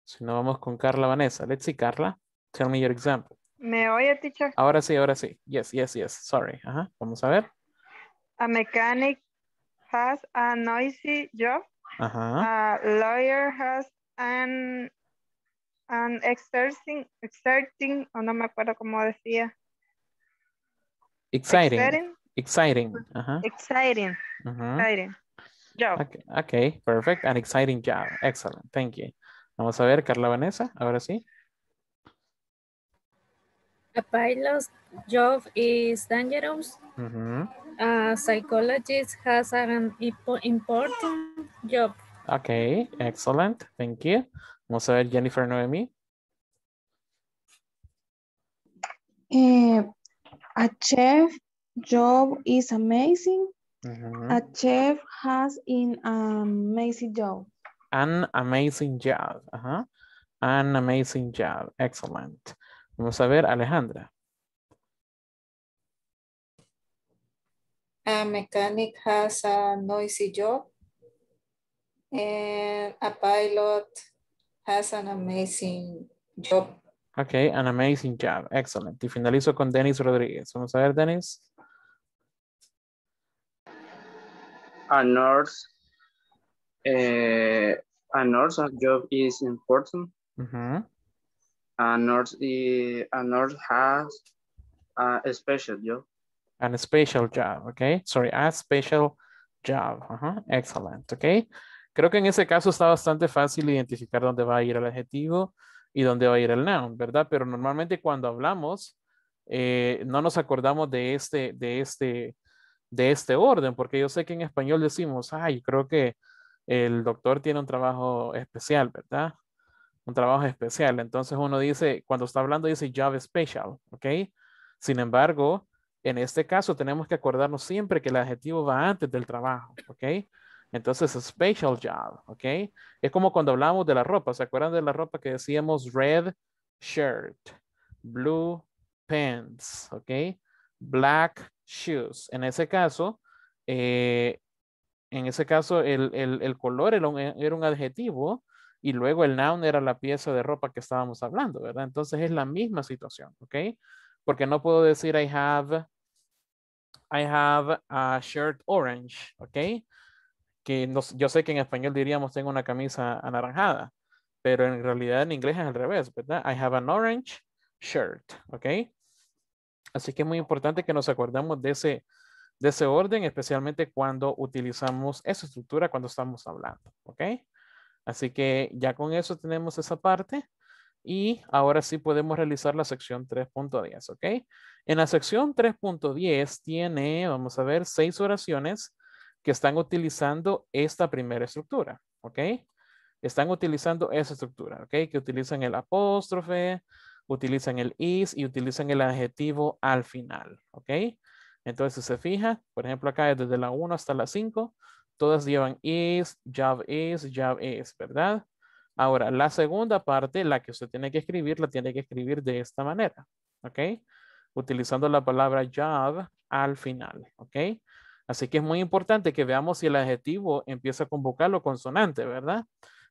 Si no, vamos con Carla Vanessa. Let's see, Carla. Tell me your example. ¿Me oye, teacher? Ahora sí, ahora sí. Yes, yes, yes. Sorry. Ajá. Vamos a ver. A mechanic has a noisy job. A lawyer has an exerting, o no me acuerdo cómo decía. Exciting. Exciting. Exciting. Exciting job. Okay, okay, perfect. An exciting job. Excellent. Thank you. Vamos a ver, Carla Vanessa. Ahora sí. A pilot's job is dangerous. A psychologist has an important job. Okay, excellent. Thank you. Vamos a ver, Jennifer Noemi. A chef job is amazing. A chef has an amazing job. An amazing job. An amazing job. Excellent. Vamos a ver, Alejandra. A mechanic has a noisy job. And a pilot has an amazing job. Okay, an amazing job. Excellent. Y finalizo con Dennis Rodríguez. Vamos a ver, Dennis. A nurse job is important. Mm-hmm. A nurse has a special job. A special job, okay. Sorry, a special job. Uh-huh. Excellent, okay. Creo que en ese caso está bastante fácil identificar dónde va a ir el adjetivo y dónde va a ir el noun, ¿verdad? Pero normalmente cuando hablamos no nos acordamos de este orden, porque yo sé que en español decimos, ay, creo que el doctor tiene un trabajo especial, ¿verdad? Un trabajo especial. Entonces uno dice, cuando está hablando dice job special, ¿ok? Sin embargo, en este caso tenemos que acordarnos siempre que el adjetivo va antes del trabajo, ¿ok? Entonces, special job, ¿ok? Es como cuando hablamos de la ropa. ¿Se acuerdan de la ropa que decíamos red shirt, blue pants, ¿ok? Black shoes. En ese caso el color era un adjetivo y luego el noun era la pieza de ropa que estábamos hablando, ¿verdad? Entonces es la misma situación, ¿ok? Porque no puedo decir I have a shirt orange, ¿ok? Que yo sé que en español diríamos tengo una camisa anaranjada, pero en realidad en inglés es al revés, ¿verdad? I have an orange shirt, ¿ok? Así que es muy importante que nos acordemos de ese orden, especialmente cuando utilizamos esa estructura cuando estamos hablando, ¿ok? Así que ya con eso tenemos esa parte y ahora sí podemos realizar la sección 3.10, ¿ok? En la sección 3.10 tiene, vamos a ver, 6 oraciones que están utilizando esta primera estructura, ¿ok? Están utilizando esa estructura, ¿ok? Que utilizan el apóstrofe, utilizan el is y utilizan el adjetivo al final, ¿ok? Entonces, si se fija, por ejemplo, acá desde la 1 hasta la 5, todas llevan is, job is, job is, ¿verdad? Ahora, la segunda parte, la que usted tiene que escribir, la tiene que escribir de esta manera, ¿ok? Utilizando la palabra job al final, ¿ok? Así que es muy importante que veamos si el adjetivo empieza con vocal o consonante, ¿verdad?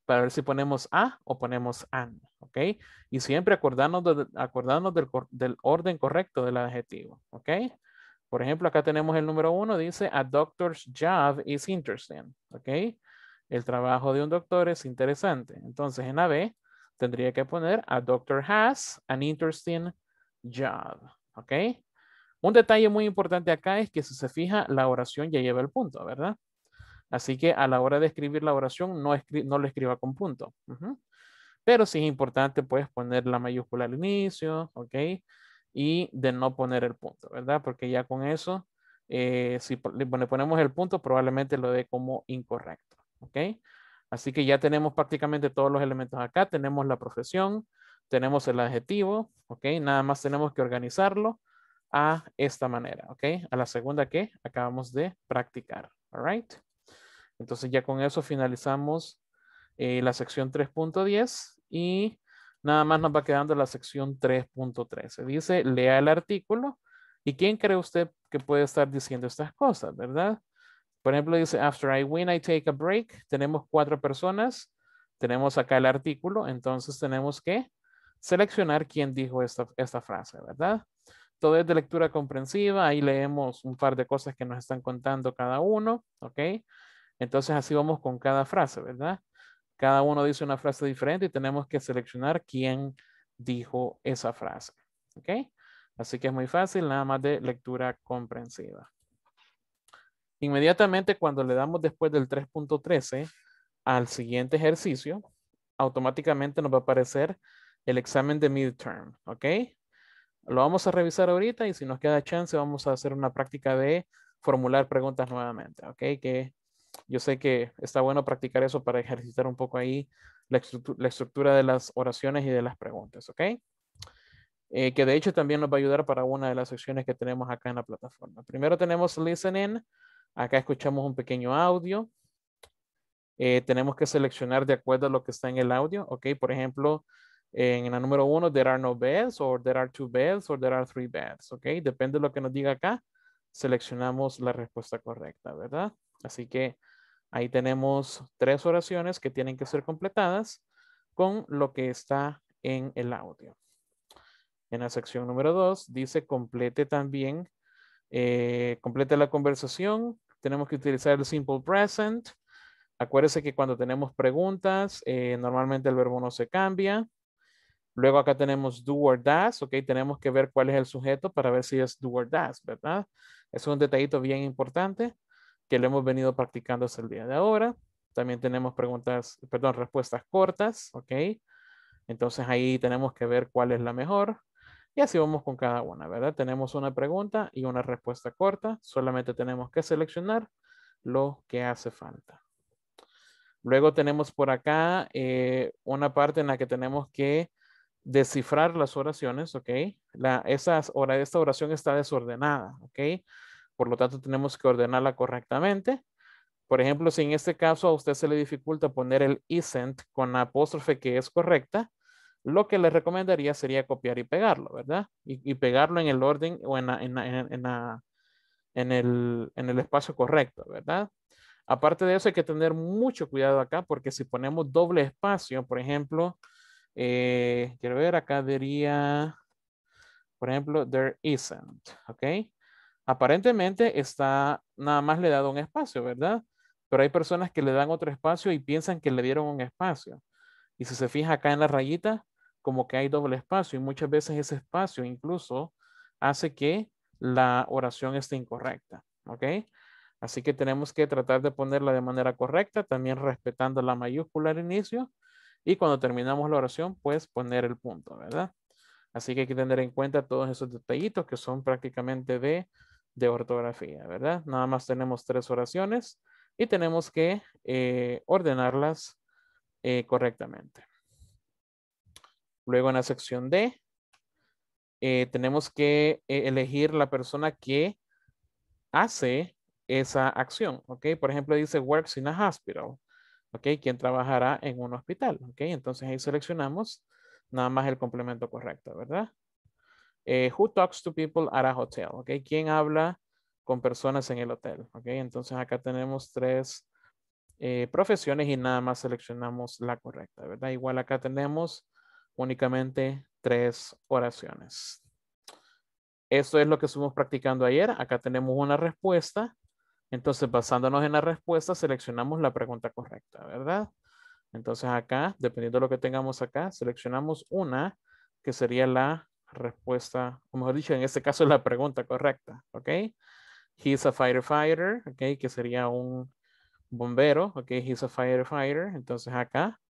Para ver si ponemos a o ponemos an, ¿ok? Y siempre acordarnos del orden correcto del adjetivo, ¿ok? Por ejemplo, acá tenemos el número 1, dice a doctor's job is interesting, ¿ok? El trabajo de un doctor es interesante. Entonces, en la B tendría que poner a doctor has an interesting job, ¿ok? Un detalle muy importante acá es que si se fija, la oración ya lleva el punto, ¿verdad? Así que a la hora de escribir la oración, no lo escriba con punto. Uh-huh. Pero sí es importante, pues, poner la mayúscula al inicio, ¿ok? Y de no poner el punto, ¿verdad? Porque ya con eso, si le ponemos el punto, probablemente lo dé como incorrecto, ¿ok? Así que ya tenemos prácticamente todos los elementos acá. Tenemos la profesión, tenemos el adjetivo, ¿ok? Nada más tenemos que organizarlo a esta manera, ¿ok? A la segunda que acabamos de practicar, all right? Entonces ya con eso finalizamos la sección 3.10 y nada más nos va quedando la sección 3.13. Dice, lea el artículo y ¿quién cree usted que puede estar diciendo estas cosas, verdad? Por ejemplo, dice, after I win, I take a break. Tenemos 4 personas, tenemos acá el artículo, entonces tenemos que seleccionar quién dijo esta frase, ¿verdad? Todo es de lectura comprensiva, ahí leemos un par de cosas que nos están contando cada uno, ¿ok? Entonces así vamos con cada frase, ¿verdad? Cada uno dice una frase diferente y tenemos que seleccionar quién dijo esa frase, ¿ok? Así que es muy fácil, nada más de lectura comprensiva. Inmediatamente cuando le damos después del 3.13 al siguiente ejercicio, automáticamente nos va a aparecer el examen de midterm, ¿ok? Lo vamos a revisar ahorita y si nos queda chance vamos a hacer una práctica de formular preguntas nuevamente, ¿ok? Que yo sé que está bueno practicar eso para ejercitar un poco ahí la estructura de las oraciones y de las preguntas, ¿ok? Que de hecho también nos va a ayudar para una de las secciones que tenemos acá en la plataforma. Primero tenemos listening, acá escuchamos un pequeño audio. Tenemos que seleccionar de acuerdo a lo que está en el audio, ¿ok? Por ejemplo, en la número 1, there are no beds, or there are 2 beds, or there are 3 beds, ¿ok? Depende de lo que nos diga acá, seleccionamos la respuesta correcta, ¿verdad? Así que Ahí tenemos 3 oraciones que tienen que ser completadas con lo que está en el audio. En la sección número 2 dice complete también, complete la conversación. Tenemos que utilizar el simple present. Acuérdese que cuando tenemos preguntas, normalmente el verbo no se cambia. Luego acá tenemos do or does, ok, tenemos que ver cuál es el sujeto para ver si es do or does, ¿verdad? Es un detallito bien importante que le hemos venido practicando hasta el día de ahora. También tenemos preguntas, perdón, respuestas cortas, ok. Entonces ahí tenemos que ver cuál es la mejor. Y así vamos con cada una, ¿verdad? Tenemos una pregunta y una respuesta corta. Solamente tenemos que seleccionar lo que hace falta. Luego tenemos por acá una parte en la que tenemos que descifrar las oraciones, ¿ok? Esta oración está desordenada, ¿ok? Por lo tanto, tenemos que ordenarla correctamente. Por ejemplo, si en este caso a usted se le dificulta poner el isn't con la apóstrofe que es correcta, lo que le recomendaría sería copiar y pegarlo, ¿verdad? Y pegarlo en el orden o en el espacio correcto, ¿verdad? Aparte de eso, hay que tener mucho cuidado acá porque si ponemos doble espacio, por ejemplo, quiero ver, acá diría, por ejemplo, there isn't, ¿ok? Aparentemente está, nada más le he dado un espacio, ¿verdad? Pero hay personas que le dan otro espacio y piensan que le dieron un espacio. Y si se fija acá en la rayita, como que hay doble espacio y muchas veces ese espacio incluso hace que la oración esté incorrecta, ¿ok? Así que tenemos que tratar de ponerla de manera correcta, también respetando la mayúscula al inicio. Y cuando terminamos la oración, pues poner el punto, ¿verdad? Así que hay que tener en cuenta todos esos detallitos que son prácticamente de ortografía, ¿verdad? Nada más tenemos 3 oraciones y tenemos que ordenarlas correctamente. Luego en la sección D, tenemos que elegir la persona que hace esa acción, ¿ok? Por ejemplo, dice works in a hospital. ¿Ok? ¿Quién trabajará en un hospital? ¿Ok? Entonces ahí seleccionamos nada más el complemento correcto, ¿verdad? Who talks to people at a hotel? ¿Ok? ¿Quién habla con personas en el hotel? ¿Ok? Entonces acá tenemos 3 profesiones y nada más seleccionamos la correcta, ¿verdad? Igual acá tenemos únicamente 3 oraciones. Esto es lo que estuvimos practicando ayer. Acá tenemos una respuesta. Entonces, basándonos en la respuesta, seleccionamos la pregunta correcta, ¿verdad? Entonces acá, dependiendo de lo que tengamos acá, seleccionamos una que sería la respuesta, o mejor dicho, en este caso la pregunta correcta, ¿ok? He's a firefighter, ¿ok? Que sería un bombero, ¿ok? He's a firefighter. Entonces acá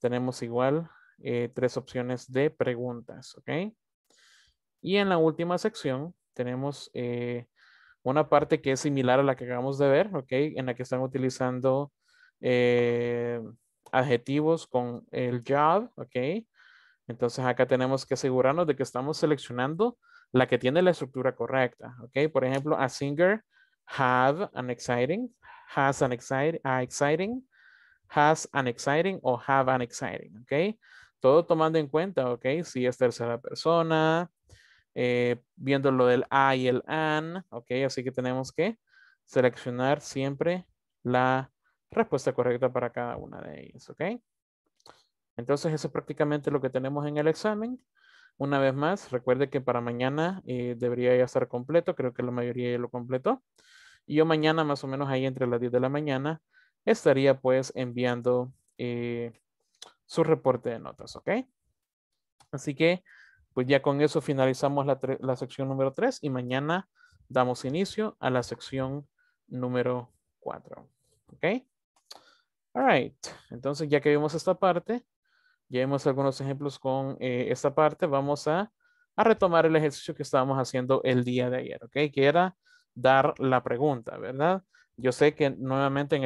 tenemos igual 3 opciones de preguntas, ¿ok? Y en la última sección tenemos... una parte que es similar a la que acabamos de ver, ¿ok? En la que están utilizando adjetivos con el job, ¿ok? Entonces acá tenemos que asegurarnos de que estamos seleccionando la que tiene la estructura correcta, ¿ok? Por ejemplo, a singer, have an exciting, has an exciting, has an exciting o have an exciting, ¿ok? Todo tomando en cuenta, ¿ok? Si es tercera persona, viendo lo del I y el an, ok, así que tenemos que seleccionar siempre la respuesta correcta para cada una de ellas, ok. Entonces eso es prácticamente lo que tenemos en el examen. Una vez más, recuerde que para mañana debería ya estar completo, creo que la mayoría ya lo completó. Y yo mañana más o menos ahí entre las 10 de la mañana estaría pues enviando su reporte de notas, ok. Así que pues ya con eso finalizamos la sección número 3 y mañana damos inicio a la sección número 4. ¿Ok? All right. Entonces ya que vimos esta parte, ya vimos algunos ejemplos con esta parte, vamos a retomar el ejercicio que estábamos haciendo el día de ayer. ¿Ok? Que era dar la pregunta, ¿verdad? Yo sé que nuevamente en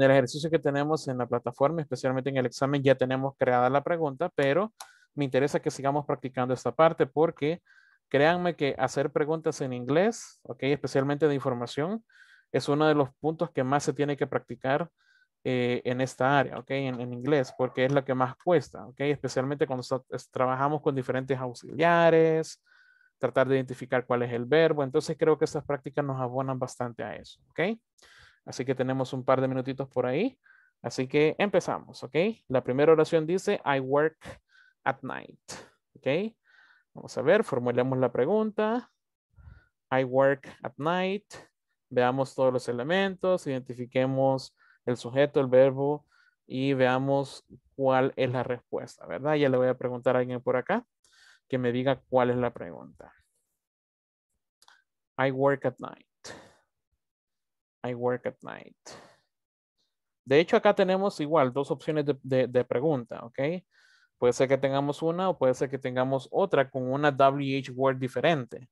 el ejercicio que tenemos en la plataforma, especialmente en el examen, ya tenemos creada la pregunta, pero me interesa que sigamos practicando esta parte porque créanme que hacer preguntas en inglés, ok, especialmente de información, es uno de los puntos que más se tiene que practicar en esta área, ok, en inglés, porque es lo que más cuesta, ok, especialmente cuando trabajamos con diferentes auxiliares, tratar de identificar cuál es el verbo. Entonces creo que estas prácticas nos abonan bastante a eso, ¿ok? Así que tenemos un par de minutitos por ahí. Así que empezamos, ¿ok? La primera oración dice, I work at night, ¿ok? Vamos a ver, formulemos la pregunta. I work at night. Veamos todos los elementos, identifiquemos el sujeto, el verbo y veamos cuál es la respuesta, ¿verdad? Ya le voy a preguntar a alguien por acá que me diga cuál es la pregunta. I work at night. I work at night. De hecho, acá tenemos igual dos opciones de pregunta, ¿ok? Puede ser que tengamos una o puede ser que tengamos otra con una WH word diferente.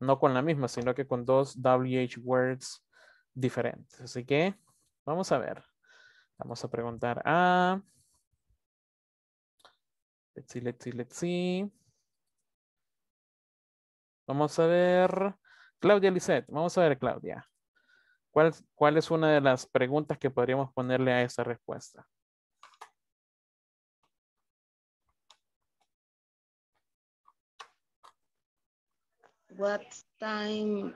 No con la misma, sino que con dos WH words diferentes. Así que vamos a ver. Vamos a preguntar a... Let's see. Vamos a ver. Claudia Lizette. Vamos a ver, Claudia. ¿Cuál es una de las preguntas que podríamos ponerle a esa respuesta? What time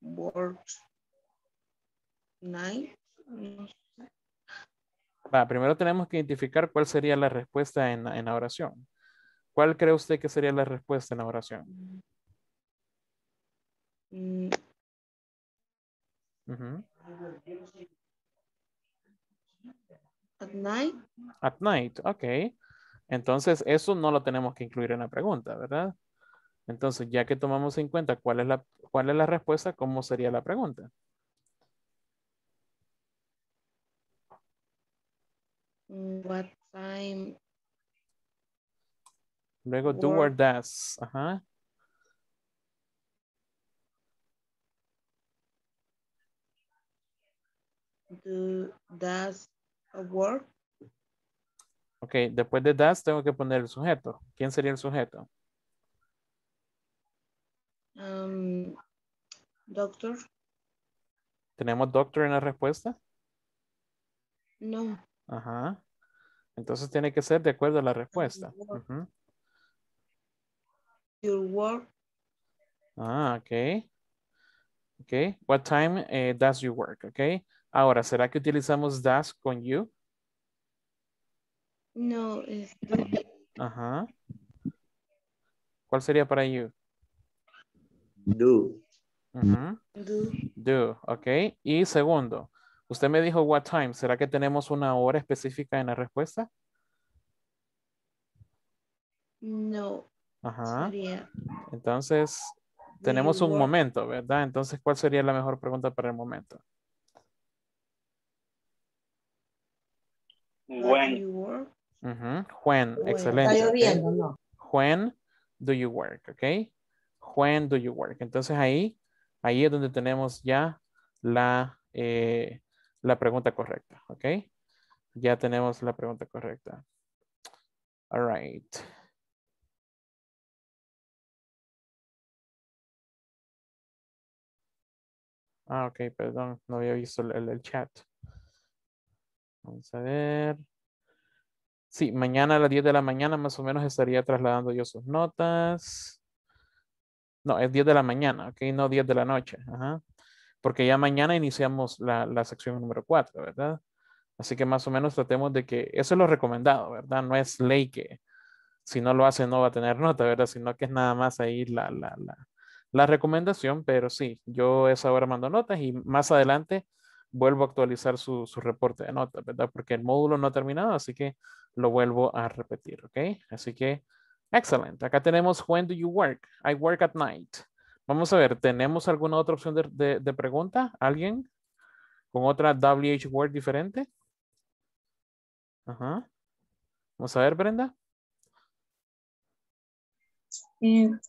work night? Va, primero tenemos que identificar cuál sería la respuesta en la oración. ¿Cuál cree usted que sería la respuesta en la oración? At night. At night, ok. Entonces eso no lo tenemos que incluir en la pregunta, ¿verdad? Entonces ya que tomamos en cuenta cuál es la respuesta, ¿cómo sería la pregunta? What time. Luego do or does. Ajá. Do, does work. Ok, después de does tengo que poner el sujeto. ¿Quién sería el sujeto? Doctor. ¿Tenemos doctor en la respuesta? No. Ajá. Entonces tiene que ser de acuerdo a la respuesta. Uh-huh. Your work. Ah, ok. Ok. What time does you work? Ok. Ahora, ¿será que utilizamos does con you? No, es do. Ajá. ¿Cuál sería para you? Do. Uh-huh. Do. Ok. Y segundo, usted me dijo what time. ¿Será que tenemos una hora específica en la respuesta? No. Ajá. Entonces, tenemos un momento, ¿verdad? Entonces, ¿cuál sería la mejor pregunta para el momento? When. Uh-huh. When, excelente. ¿Está lloviendo, no? When do you work, ¿ok? When do you work? Entonces, ahí es donde tenemos ya la pregunta correcta, ¿ok? Ya tenemos la pregunta correcta. All right. Ah, ok, perdón, no había visto el chat. Vamos a ver. Sí, mañana a las 10 de la mañana más o menos estaría trasladando yo sus notas. No, es 10 de la mañana, ok, no 10 de la noche. Ajá. Porque ya mañana iniciamos la sección número 4, ¿verdad? Así que más o menos tratemos de que, eso es lo recomendado, ¿verdad? No es ley que si no lo hace no va a tener nota, ¿verdad? Sino que es nada más ahí la recomendación, pero sí, yo esa hora mando notas y más adelante vuelvo a actualizar su reporte de notas, ¿verdad? Porque el módulo no ha terminado, así que lo vuelvo a repetir, ¿ok? Así que, excelente. Acá tenemos, when do you work? I work at night. Vamos a ver, ¿tenemos alguna otra opción de pregunta? ¿Alguien? ¿Con otra WH word diferente? Ajá. Vamos a ver, Brenda.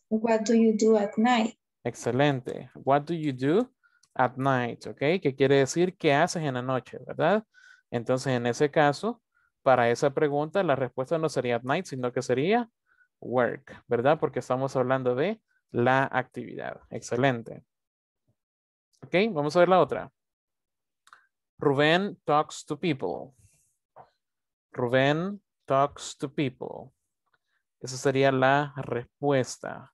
What do you do at night? Excelente. What do you do at night? Ok, que quiere decir qué haces en la noche, ¿verdad? Entonces, en ese caso, para esa pregunta, la respuesta no sería at night, sino que sería work, ¿verdad? Porque estamos hablando de la actividad. Excelente. Ok, vamos a ver la otra. Rubén talks to people. Rubén talks to people. Esa sería la respuesta.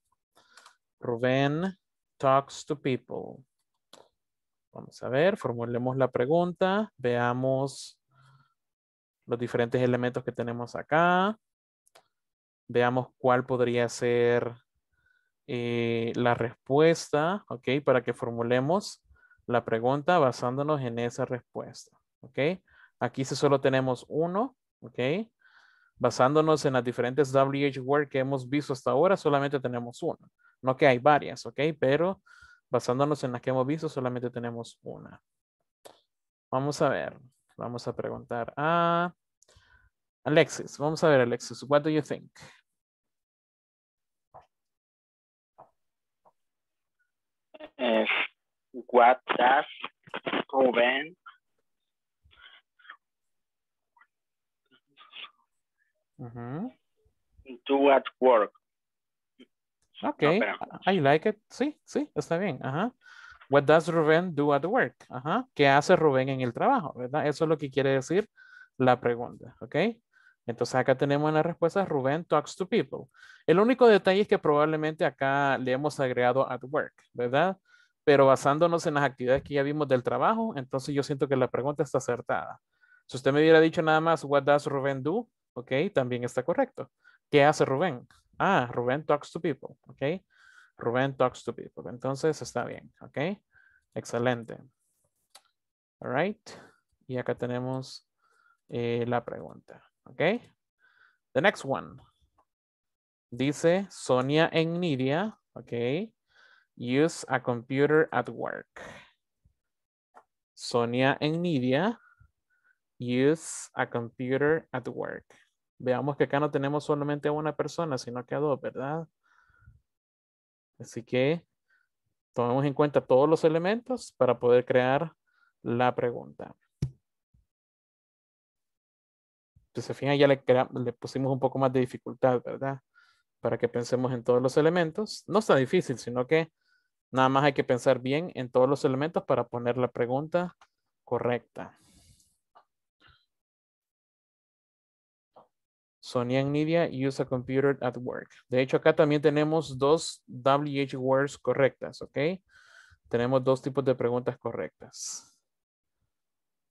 Rubén talks to people. Vamos a ver, formulemos la pregunta. Veamos los diferentes elementos que tenemos acá. Veamos cuál podría ser la respuesta, ¿ok? Para que formulemos la pregunta basándonos en esa respuesta, ¿ok? Aquí sí solo tenemos uno, ¿ok? Basándonos en las diferentes WH words que hemos visto hasta ahora, solamente tenemos uno. No que hay varias, ¿ok? Pero basándonos en las que hemos visto, solamente tenemos una. Vamos a ver. Vamos a preguntar a Alexis. Vamos a ver, Alexis, what do you think? What does Rubén do at work? Okay, no, I like it. Sí, sí, está bien. Ajá. What does Rubén do at work? Ajá. ¿Qué hace Rubén en el trabajo? ¿Verdad? Eso es lo que quiere decir la pregunta. Ok. Entonces acá tenemos la respuesta. Rubén talks to people. El único detalle es que probablemente acá le hemos agregado at work, ¿verdad? Pero basándonos en las actividades que ya vimos del trabajo, entonces yo siento que la pregunta está acertada. Si usted me hubiera dicho nada más, what does Rubén do? Ok, también está correcto. ¿Qué hace Rubén? Ah, Rubén talks to people. Ok, Rubén talks to people. Entonces está bien. Ok, excelente. All right. Y acá tenemos la pregunta. Ok, the next one. Dice Sonia en Nidia. Ok. Use a computer at work. Sonia and Nidia use a computer at work. Veamos que acá no tenemos solamente a una persona, sino que a dos, ¿verdad? Así que tomemos en cuenta todos los elementos para poder crear la pregunta. Si se fijan, ya le pusimos un poco más de dificultad, ¿verdad? Para que pensemos en todos los elementos. No está difícil, sino que nada más hay que pensar bien en todos los elementos para poner la pregunta correcta. Sonia and Nidia use a computer at work. De hecho, acá también tenemos dos WH words correctas, ¿ok? Tenemos dos tipos de preguntas correctas.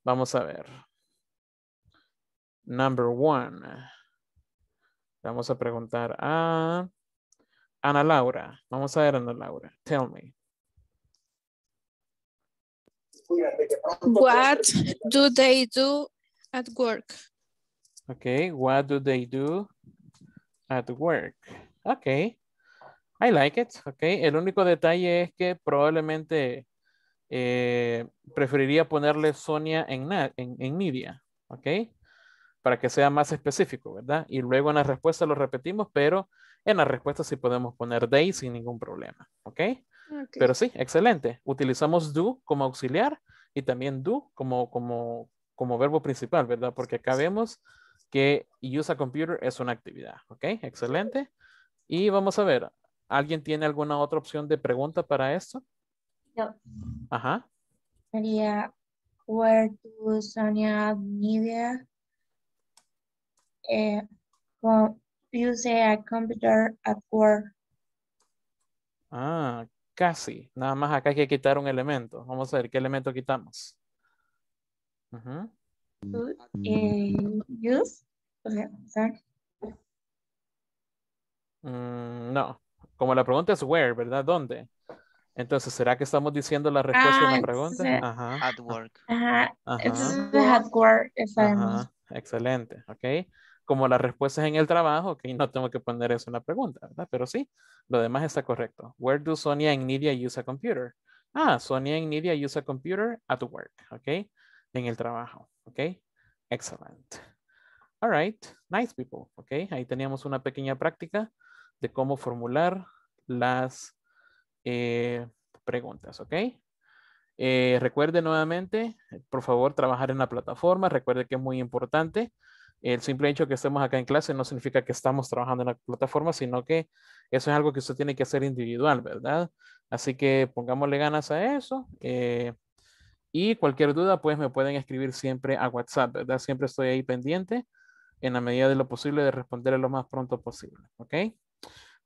Vamos a ver. Number one. Vamos a preguntar a Ana Laura. Vamos a ver, Ana Laura. Tell me. What do they do at work? Okay, what do they do at work? Okay, I like it. Okay, el único detalle es que probablemente preferiría ponerle Sonia en Nidia. Okay. Para que sea más específico, ¿verdad? Y luego en la respuesta lo repetimos, pero en la respuesta sí podemos poner they sin ningún problema, ¿okay? ¿Ok? Pero sí, excelente. Utilizamos do como auxiliar y también do como verbo principal, ¿verdad? Porque acá vemos que use a computer es una actividad, ¿ok? Excelente. Y vamos a ver, ¿alguien tiene alguna otra opción de pregunta para esto? No. Ajá. Sería, where do Sonia Nidia use a computer at work? Ah, casi. Nada más acá hay que quitar un elemento. Vamos a ver qué elemento quitamos. Use. Okay, no. Como la pregunta es where, ¿verdad? ¿Dónde? Entonces, ¿será que estamos diciendo la respuesta a la pregunta? Ajá. At work. Ajá. Entonces, at work. Ajá. Excelente. Ok. Como la respuesta es en el trabajo, que okay, no tengo que poner eso en la pregunta, ¿verdad? Pero sí, lo demás está correcto. Where do Sonia and Nidia use a computer? Ah, Sonia and Nidia use a computer at work, ¿ok? En el trabajo, ¿ok? Excellent. All right, nice people, ¿ok? Ahí teníamos una pequeña práctica de cómo formular las preguntas, ¿ok? Recuerde nuevamente, por favor, trabajar en la plataforma. Recuerde que es muy importante. El simple hecho que estemos acá en clase no significa que estamos trabajando en la plataforma, sino que eso es algo que usted tiene que hacer individual, ¿verdad? Así que pongámosle ganas a eso. Y cualquier duda, pues me pueden escribir siempre a WhatsApp, ¿verdad? Siempre estoy ahí pendiente en la medida de lo posible de responder lo más pronto posible. ¿Ok?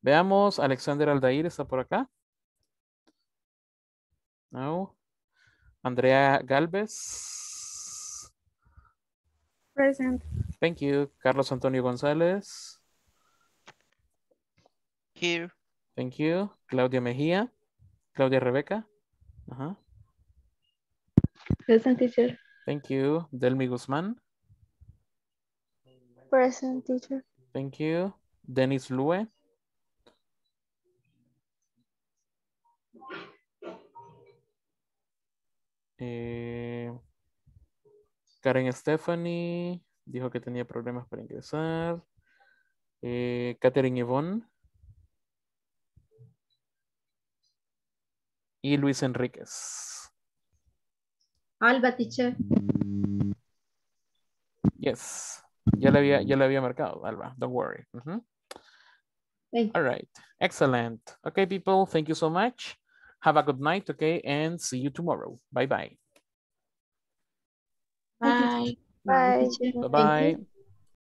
Veamos, Alexander Aldair está por acá. No. Andrea Galvez. Present. Thank you. Carlos Antonio González. Here. Thank you. Claudia Mejía. Claudia Rebeca. Uh-huh. Present, teacher. Thank you. Delmi Guzmán. Present, teacher. Thank you. Denis Lue. Karen Stephanie dijo que tenía problemas para ingresar. Catherine Yvonne. Y Luis Enriquez. Alba, teacher. Yes. Ya le había marcado, Alba. Don't worry. Uh-huh. All right. Excellent. Okay, people. Thank you so much. Have a good night, okay? And see you tomorrow. Bye-bye. Bye. Bye. Bye-bye.